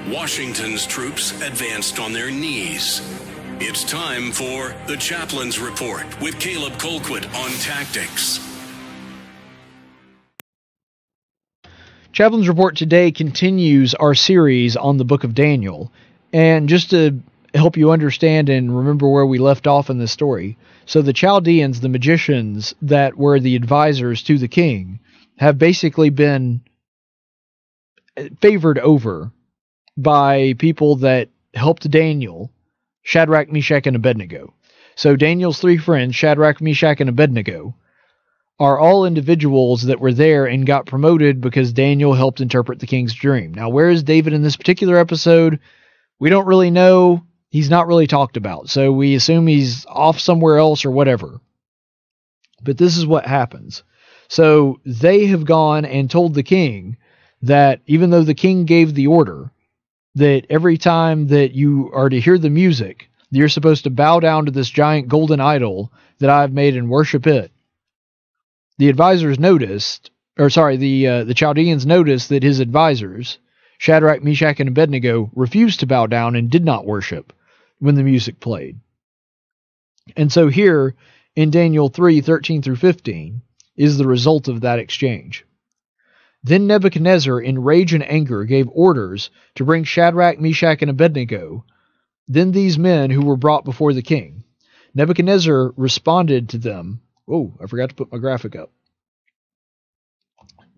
Washington's troops advanced on their knees. It's time for the Chaplain's Report with Caleb Colquitt on Tactics. Chaplain's Report today continues our series on the Book of Daniel. And just to help you understand and remember where we left off in this story, so the Chaldeans, the magicians that were the advisors to the king, have basically been favored over by people that helped Daniel, Shadrach, Meshach, and Abednego. So Daniel's three friends, Shadrach, Meshach, and Abednego, are all individuals that were there and got promoted because Daniel helped interpret the king's dream. Now, where is David in this particular episode? We don't really know. He's not really talked about. So we assume he's off somewhere else or whatever. But this is what happens. So they have gone and told the king that even though the king gave the order that every time that you are to hear the music, you're supposed to bow down to this giant golden idol that I've made and worship it. The advisors noticed, or sorry, the Chaldeans noticed that his advisors, Shadrach, Meshach, and Abednego, refused to bow down and did not worship when the music played. And so here in Daniel 3:13 through 15 is the result of that exchange. Then Nebuchadnezzar, in rage and anger, gave orders to bring Shadrach, Meshach, and Abednego, then these men who were brought before the king. Nebuchadnezzar responded to them. Oh, I forgot to put my graphic up.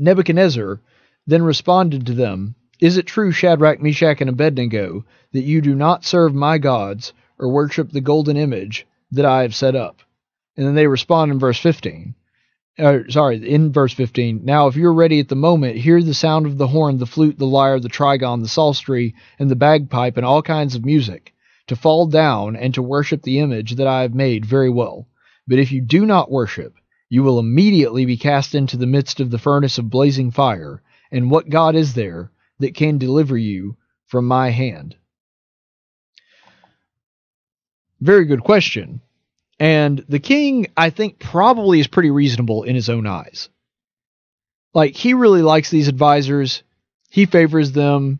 Nebuchadnezzar then responded to them, "Is it true, Shadrach, Meshach, and Abednego, that you do not serve my gods or worship the golden image that I have set up?" And then they respond in verse 15. In verse 15, "Now if you're ready at the moment, hear the sound of the horn, the flute, the lyre, the trigon, the psaltery, and the bagpipe, and all kinds of music, to fall down and to worship the image that I have made very well. But if you do not worship, you will immediately be cast into the midst of the furnace of blazing fire, and what God is there that can deliver you from my hand?" Very good question. And the king, I think, probably is pretty reasonable in his own eyes. Like, he really likes these advisors. He favors them.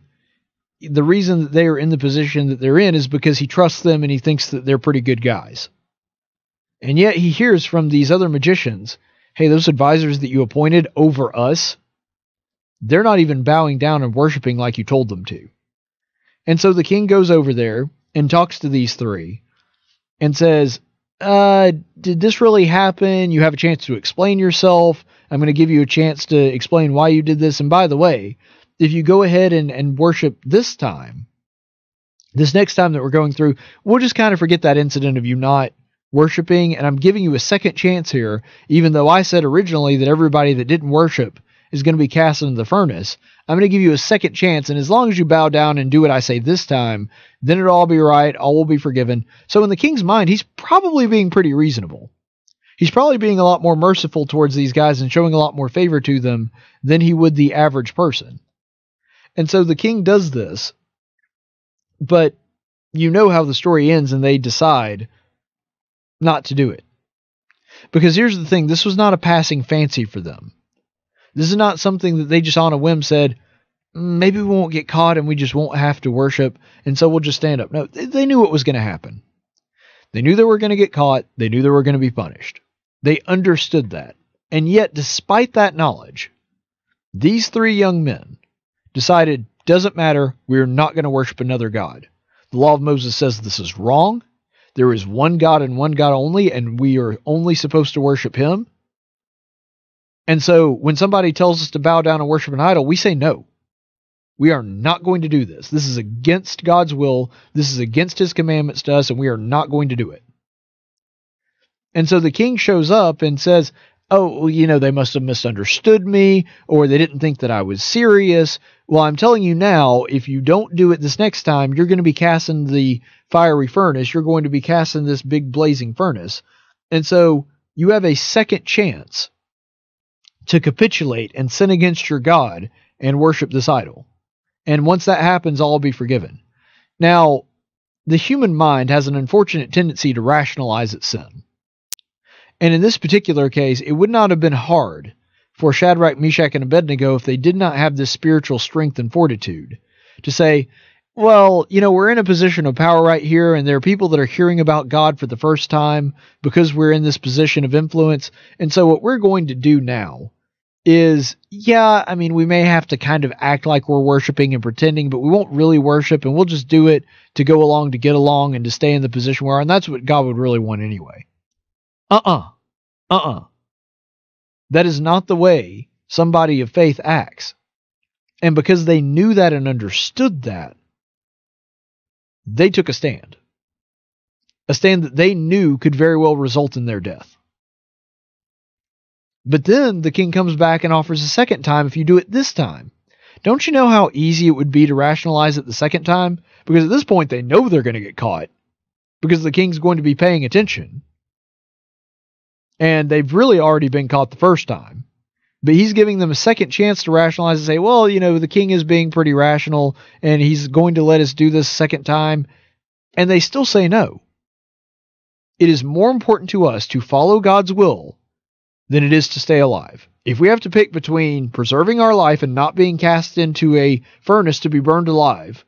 The reason that they are in the position that they're in is because he trusts them and he thinks that they're pretty good guys. And yet he hears from these other magicians, "Hey, those advisors that you appointed over us, they're not even bowing down and worshiping like you told them to." And so the king goes over there and talks to these three and says, did this really happen? You have a chance to explain yourself. I'm going to give you a chance to explain why you did this. And by the way, if you go ahead and worship this time, this next time that we're going through, we'll just kind of forget that incident of you not worshiping. And I'm giving you a second chance here, even though I said originally that everybody that didn't worship is going to be cast into the furnace. I'm going to give you a second chance. And as long as you bow down and do what I say this time, then it'll all be right. All will be forgiven. So in the king's mind, he's probably being pretty reasonable. He's probably being a lot more merciful towards these guys and showing a lot more favor to them than he would the average person. And so the king does this, but you know how the story ends, and they decide not to do it. Because here's the thing, this was not a passing fancy for them. This is not something that they just on a whim said, maybe we won't get caught and we just won't have to worship, and so we'll just stand up. No, they knew what was going to happen. They knew they were going to get caught. They knew they were going to be punished. They understood that. And yet, despite that knowledge, these three young men decided, doesn't matter, we're not going to worship another god. The law of Moses says this is wrong. There is one God and one God only, and we are only supposed to worship him. And so when somebody tells us to bow down and worship an idol, we say no. We are not going to do this. This is against God's will. This is against his commandments to us, and we are not going to do it. And so the king shows up and says, oh, well, you know, they must have misunderstood me, or they didn't think that I was serious. Well, I'm telling you now, if you don't do it this next time, you're going to be cast in the fiery furnace. You're going to be cast in this big blazing furnace. And so you have a second chance to capitulate and sin against your God and worship this idol. And once that happens, all will be forgiven. Now, the human mind has an unfortunate tendency to rationalize its sin. And in this particular case, it would not have been hard for Shadrach, Meshach, and Abednego if they did not have this spiritual strength and fortitude to say, well, you know, we're in a position of power right here, and there are people that are hearing about God for the first time because we're in this position of influence. And so what we're going to do now is, yeah, I mean, we may have to kind of act like we're worshiping and pretending, but we won't really worship, and we'll just do it to go along, to get along, and to stay in the position we're in. That's what God would really want anyway. That is not the way somebody of faith acts. And because they knew that and understood that, they took a stand. A stand that they knew could very well result in their death. But then the king comes back and offers a second time if you do it this time. Don't you know how easy it would be to rationalize it the second time? Because at this point they know they're going to get caught. Because the king's going to be paying attention. And they've really already been caught the first time. But he's giving them a second chance to rationalize and say, well, you know, the king is being pretty rational and he's going to let us do this second time. And they still say no. It is more important to us to follow God's will than it is to stay alive. If we have to pick between preserving our life and not being cast into a furnace to be burned alive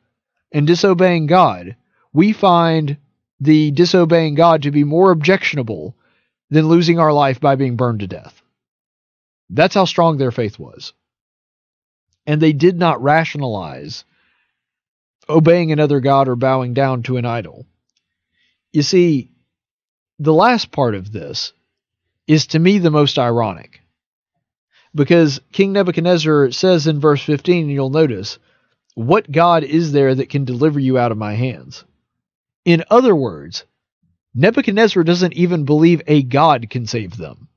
and disobeying God, we find the disobeying God to be more objectionable than losing our life by being burned to death. That's how strong their faith was. And they did not rationalize obeying another god or bowing down to an idol. You see, the last part of this is to me the most ironic. Because King Nebuchadnezzar says in verse 15, and you'll notice, what God is there that can deliver you out of my hands? In other words, Nebuchadnezzar doesn't even believe a god can save them.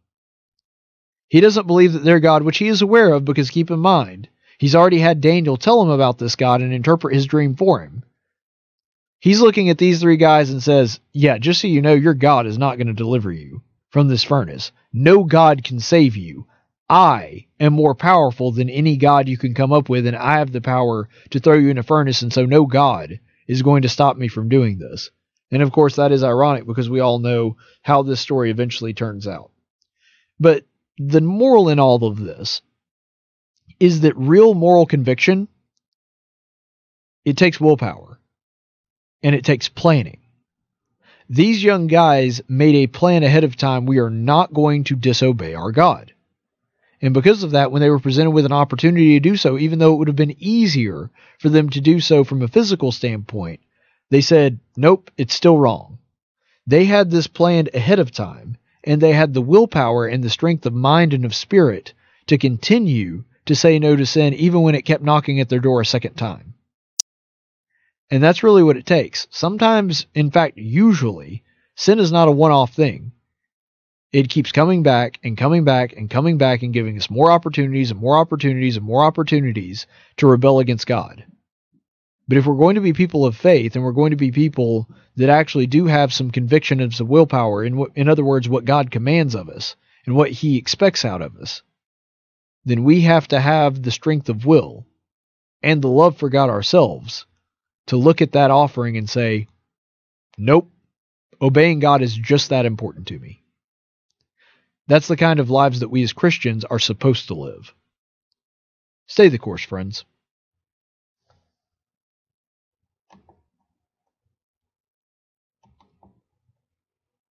He doesn't believe that their God, which he is aware of, because keep in mind, he's already had Daniel tell him about this God and interpret his dream for him. He's looking at these three guys and says, yeah, just so you know, your God is not going to deliver you from this furnace. No god can save you. I am more powerful than any god you can come up with, and I have the power to throw you in a furnace, and so no god is going to stop me from doing this. And of course, that is ironic because we all know how this story eventually turns out. But the moral in all of this is that real moral conviction, it takes willpower and it takes planning. These young guys made a plan ahead of time. We are not going to disobey our God. And because of that, when they were presented with an opportunity to do so, even though it would have been easier for them to do so from a physical standpoint, they said, nope, it's still wrong. They had this planned ahead of time, and they had the willpower and the strength of mind and of spirit to continue to say no to sin, even when it kept knocking at their door a second time. And that's really what it takes. Sometimes, in fact, usually, sin is not a one-off thing. It keeps coming back and coming back and coming back and giving us more opportunities and more opportunities and more opportunities to rebel against God. But if we're going to be people of faith and we're going to be people that actually do have some conviction and some willpower, in other words, what God commands of us and what he expects out of us, then we have to have the strength of will and the love for God ourselves to look at that offering and say, Nope. Obeying God is just that important to me. That's the kind of lives that we as Christians are supposed to live. Stay the course, friends.